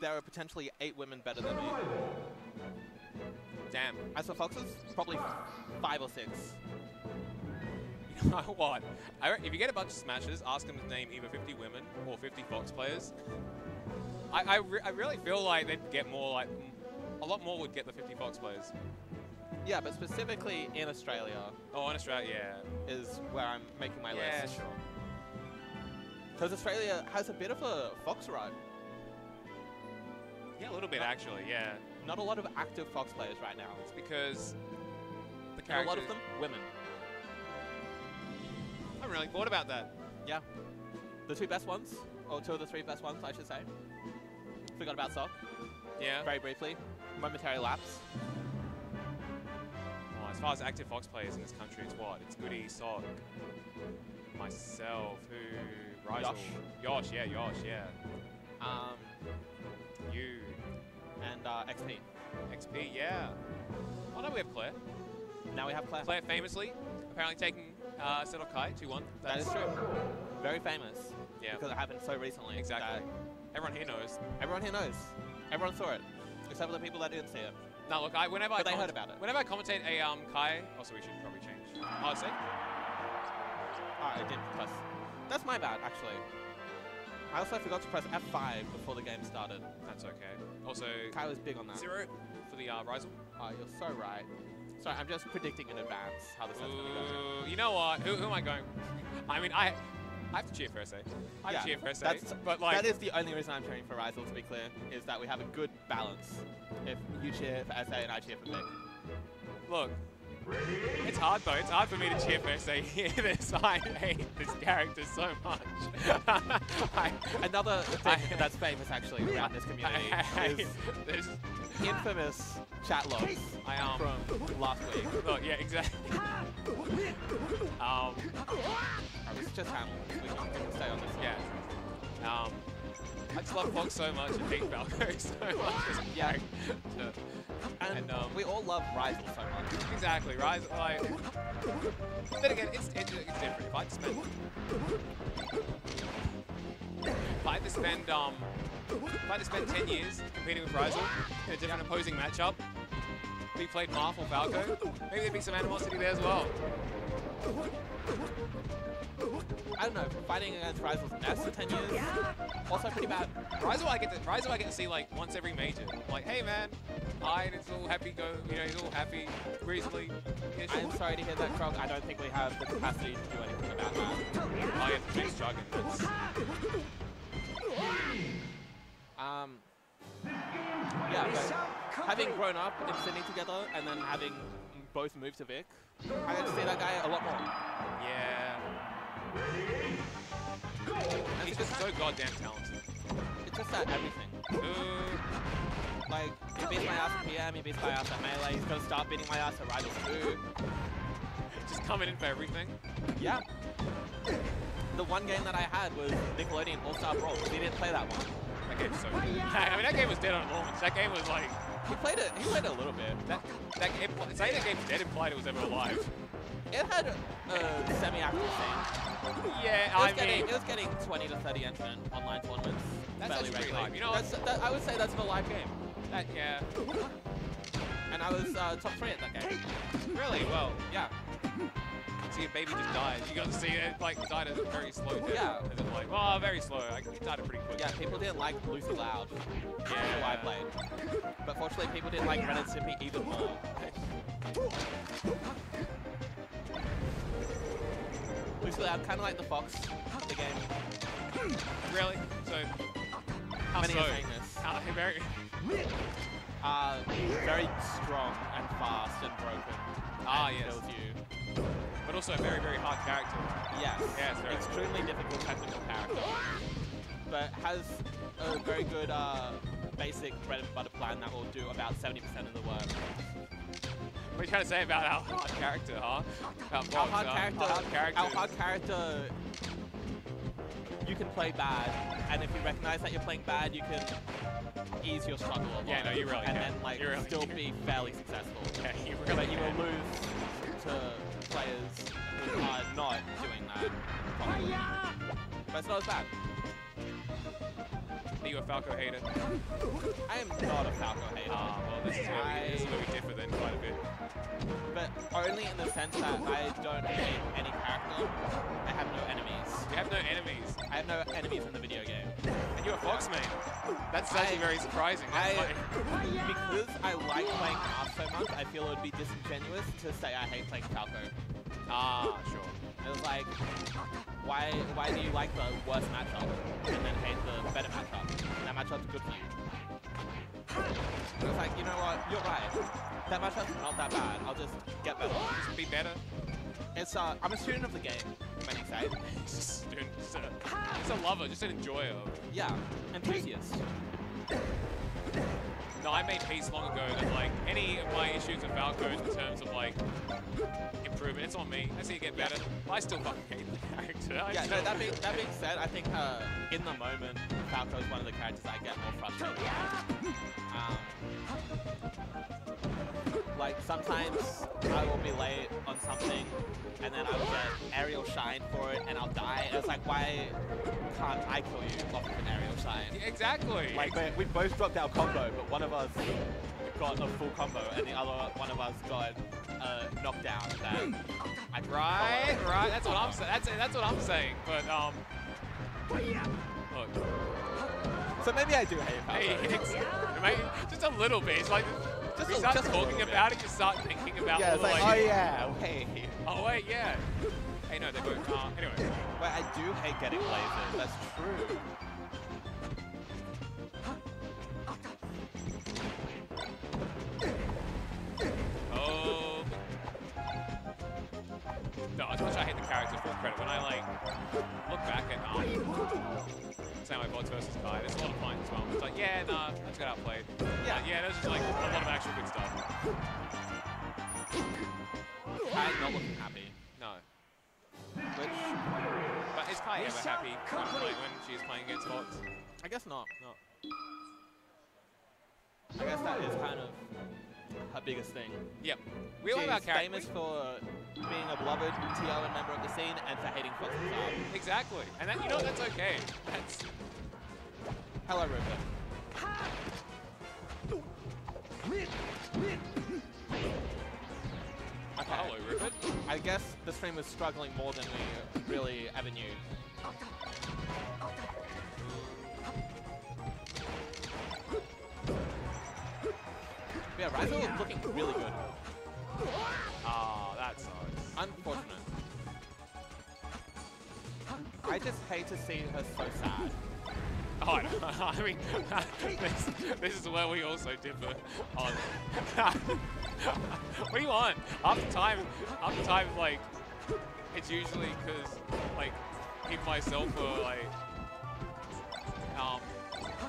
there are potentially eight women better than me. Damn. As for Foxes, probably five or six. You know what? I, if you get a bunch of Smashes, ask them to name either fifty women or fifty Fox players. I, I, re I really feel like they'd get more, like, a lot more would get the fifty Fox players. Yeah, but specifically in Australia. Oh, in Australia, yeah. Is where I'm making my yeah, list. Yeah, sure. Because Australia has a bit of a Fox ride. Yeah, a little bit, not, actually, yeah. Not a lot of active Fox players right now. It's because the characters... A lot of them, women. I haven't really thought about that. Yeah. The two best ones, or two of the three best ones, I should say. Forgot about Sock. Yeah. Very briefly. Momentary lapse. Oh, as far as active Fox players in this country, it's what? It's Goody, Sock, myself, who... Ryzel. Yosh. Yosh, yeah, Yosh, yeah. Um... You. And uh, X P. X P, yeah. Oh, no, we have Claire. Now we have Claire. Claire famously, apparently taking uh, set off Kai two one. That, that is true. Very famous. Yeah. Because it happened so recently. Exactly. Everyone here knows. Everyone here knows. Everyone saw it. Except for the people that didn't see it. No, look, I, whenever but I... they heard about it. Whenever I commentate a um, Kai... Also, we should probably change. Oh, see? Ah, I didn't press. That's my bad, actually. I also forgot to press F five before the game started. That's okay. Also, Kyle is big on that. Zero for the uh, Ryzel. Oh, you're so right. Sorry, I'm just predicting in advance how this is going to go. You know what? Who, who am I going? I mean, I I have to cheer for S A. I have yeah, to cheer for S A. That's, but like, that is the only reason I'm cheering for Ryzel, to be clear, is that we have a good balance. If you cheer for S A and I cheer for Vic. Look, it's hard though. It's hard for me to cheer for S A here because I hate this character so much. I, Another thing I, that's famous actually around this community I, I, is this infamous chat logs I, um, from last week. Look, yeah, exactly. Um, it's just Hamel. We can stay on this one. Yeah. Um, I just love Fox so much and hate Falco so much. Yeah. To, and, and um, we all love Ryzel so much. Exactly, Ryzel. Like, then again, it's, it's, it's different. If I just spend, if I just spend, um, if I just spend ten years competing with Ryzel in a different opposing matchup, we played Marth or Falco, maybe there'd be some animosity there as well. I don't know, fighting against Ryzel's Nest for ten years, also pretty bad. Ryzel I get to, Ryzel I get to see like once every major. I'm like, hey man, I and it's all happy go, you know, he's all happy, reasonably. I am sorry to hear that, Krog. I don't think we have the capacity to do anything about that. Oh yeah, the next jargon, that's... Um, yeah, but having grown up in Sydney together and then having both moved to Vic, I get to see that guy a lot more. Yeah. And he's just so goddamn talented. It's just that everything. Ooh. Like, he beats my ass at P M, he beats my ass at Melee, he's gonna start beating my ass at Ryzel too. Just coming in for everything. Yeah. The one game that I had was Nickelodeon All-Star Brawl, he didn't play that one. That game's so good. I mean, that game was dead on launch. That game was like... He played it, he played it a little bit. That, that, it, saying that game's dead implied it was ever alive. It had a semi-active scene. Yeah, I mean... It was getting twenty to thirty entrant online tournaments. That's actually pretty live, you know what? That, I would say that's the live game. That, yeah. And I was uh, top three at that game. Really? Well, yeah. So your baby just died. You got to see it, like, died at a very slow death. Yeah. As in, like, well, very slow. Like, it died pretty quick. Yeah, people didn't like Lucy Loud. Yeah. Who I played. But fortunately, people didn't like Ren and Sippy even more. Lucy Loud, kind of like the Fox, the game. Really? So, how many so? Are saying this? Uh, very, uh, very strong and fast and broken. Ah, and yes. You. But also a very, very hard character. Yes. Yes, very extremely cool. Difficult technical character. But has a very good uh, basic bread and butter plan that will do about seventy percent of the work. What are you trying to say about our hard character, huh? About our hard character, hard character. Our hard character, you can play bad, and if you recognize that you're playing bad, you can ease your struggle a lot. Yeah, no, you really and can. And then, like, really still can. Be fairly successful. Yeah, you really But you can. Will lose to players who are not doing that properly. But it's not as bad. Are you a Falco hater? I am not a Falco hater. Ah, well, this is where I... we, this is where we differ then quite a bit. But only in the sense that I don't hate any character. I have no enemies. You have no enemies? I have no enemies in the video game. And you're a Fox main. That's actually I, very surprising. I, like... Because I like playing Marth so much, I feel it would be disingenuous to say I hate playing Falco. Ah, sure. It was like, why why do you like the worst matchup and then hate the better matchup? And that matchup's good for you. And it was like, you know what, you're right. That matchup's not that bad. I'll just get better. Just be better. It's uh, I'm a student of the game, many say. It's a student, it's a, it's a lover, just an enjoyer. Yeah, enthusiast. No, I made peace long ago that like any of my issues with Falco in terms of like improvement, it's on me. I see it get better. Yeah. I still fucking hate the character. I yeah, no, that, being, that being said, I think uh, in the moment, Falco is one of the characters I get more frustrated with. Um, like sometimes I will be late on something and then I will get aerial shine for it and I'll die. And it's like, why can't I kill you off of an aerial shine? Yeah, exactly. Like we both dropped our combo, but one of us got a full combo and the other one of us got uh, knocked down. That I right, right. That's what I'm saying. That's that's what I'm saying. But um, look. So maybe I do hate Falco. Just a little bit. It's like just you start just talking about bit. it, you start thinking about. Yeah, it's like, like oh yeah, wait. Oh wait, yeah. Hey, no, they both can't. Anyway. Wait, I do hate getting lasers. That's true. Oh. No, as much I hate the character for credit, when I like look back at um, Samurai Bots versus Kai, there's a lot of points as well. It's like, yeah, nah, I just got outplayed. Yeah, uh, yeah, there's just like a lot of actual good stuff. Kai's not looking happy. No. Which, but is Kai ever happy when, like, when she's playing against Fox? I guess not. Not. I guess that is kind of her biggest thing. Yep. We all about famous for being a beloved T L N member of the scene and for hating Fox. Exactly. And that, you know, that's okay. That's. Hello, Rupert. Okay. Hello, Rupert. I guess the stream was struggling more than we really ever knew. Yeah, Ryzel is looking really good. Oh, that sucks. Unfortunate. I just hate to see her so sad. Oh, no. I mean, this, this is where we also differ on. What do you want? After time, after time, like, it's usually because, like, people myself are, like, um,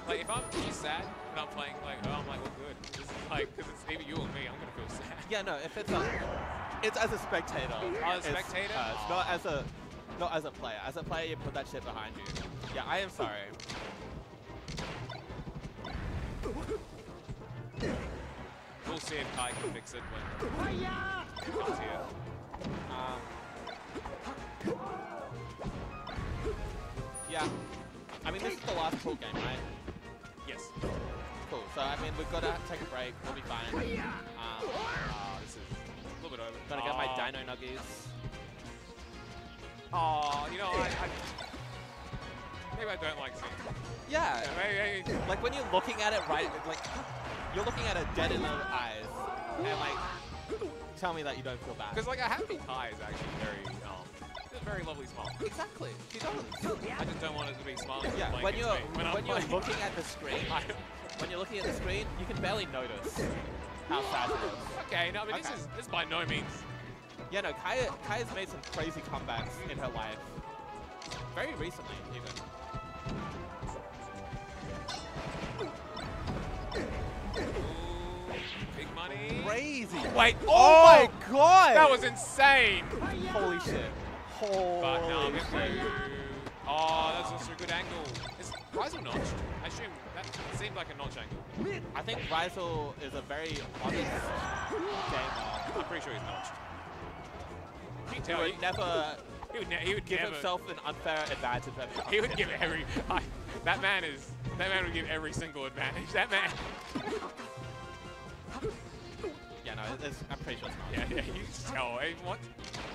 like, if I'm too sad and I'm playing, like, oh, I'm like, well, good. This is, like, because it's either you or me, I'm going to feel sad. Yeah, no, if it's, um, it's as a spectator. Oh, a spectator? Uh, it's not as a, not as a player. As a player, you put that shit behind you. Yeah, I am sorry. We'll see if Kai can fix it when Fox here. Um, yeah. I mean, this is the last pool game, right? Yes. Cool. So, I mean, we've got to take a break. We'll be fine. Um, oh, this is a little bit over. Gotta get oh. my dino nuggies. Oh, you know, I... I Maybe I don't like seeing. Yeah. yeah maybe, maybe. Like when you're looking at it right, like you're looking at it dead in the eyes, and like tell me that you don't feel bad. Because like a happy Kai is actually very, um, a very lovely smile. Exactly. She doesn't. I just don't want it to be smiling. Yeah. When you're when, when you're looking at the screen, when you're looking at the screen, you can barely notice how sad it is. Okay. No, I mean okay. this is this is by no means. Yeah. No. Kai Kai has made some crazy comebacks in her life. Very recently, even. Big money. Crazy. Wait. Oh, oh my god. That was insane. Holy shit. Holy but no, I'm shit. Oh, that's also a good angle. Is Ryzel notch? I assume that seemed like a notch angle. I think Ryzel is a very obvious gamer. I'm pretty sure he's notched. You can tell he would never. He would, ne he would give never. himself an unfair advantage. He would give every. I, that man is. That man would give every single advantage. That man. Yeah, no, it's, I'm pretty sure it's not. Yeah, yeah, you can just tell. I mean, what?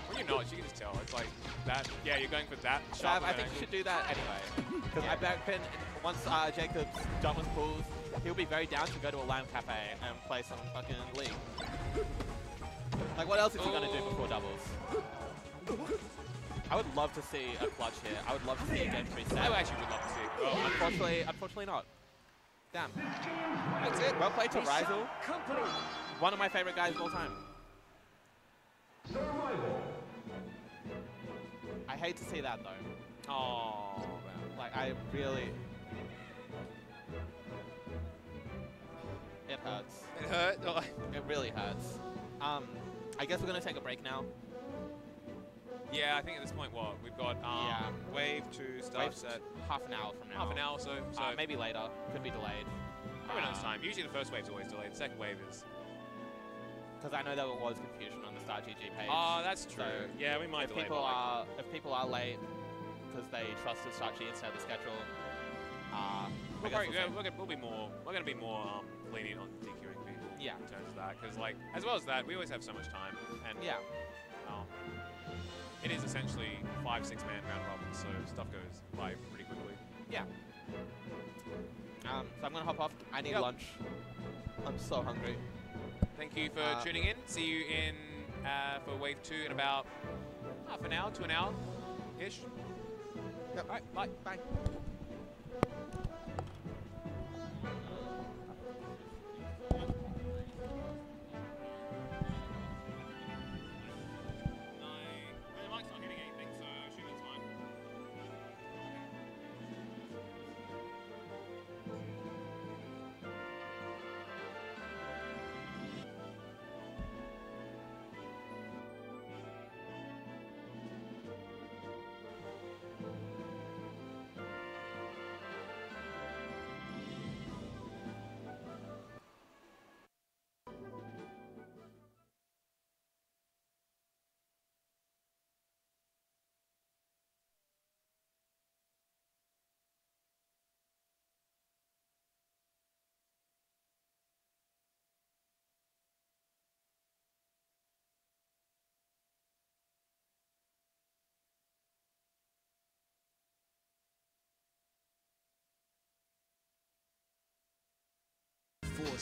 When you're not, you can just tell. It's like that. Yeah, you're going for that. Chive, I think angle. you should do that anyway. Because yeah. I backpin. Once uh, Jacob's done with pools, he'll be very down to go to a Lime Cafe and play some fucking league. Like, what else is he gonna do before doubles? I would love to see a clutch here. I would love to see a game reset. I actually would love to see it. Well, unfortunately, unfortunately not. Damn. That's it. Well played to Ryzel. One of my favorite guys of all time. I hate to see that though. Oh, man. Like I really. It hurts. It hurt. It really hurts. Um, I guess we're gonna take a break now. Yeah, I think at this point, what? We've got um, yeah. wave two starts at half an hour from now. Half an hour, so, so uh, maybe later. Could be delayed. Probably not this time. Usually the first wave's always delayed. The second wave is. Because I know there was confusion on the Start G G page. Oh, that's true. So yeah, we might if delay. People are, if people are late because they trusted Start G instead of the schedule, uh, we'll, probably, we'll, we'll, we'll be more. We're going to be more um, lenient on DQing people. yeah. in terms of that. Because, like, as well as that, we always have so much time. And, yeah, um, it is essentially five, six-man round robin, so stuff goes by pretty quickly. Yeah. Um, so I'm going to hop off. I need yep. lunch. I'm so hungry. Thank you for uh, tuning in. See you in uh, for wave two in about half an hour to an hour-ish. Yep. All right, bye. Bye.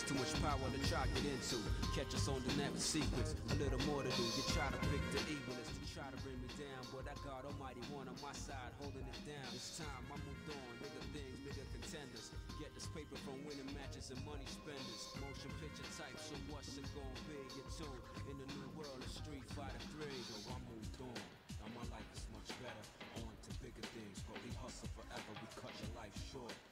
Too much power to try to get into. Catch us on the next sequence. A little more to do. You try to pick the evil is to try to bring me down, but I got Almighty One on my side holding it down. It's time I moved on. Bigger things, bigger contenders. Get this paper from winning matches and money spenders. Motion picture type, so what's it gonna be? Get tuned in the new world of Street Fighter three. So I moved on. Now my life is much better. On to bigger things, but we hustle forever. We cut your life short.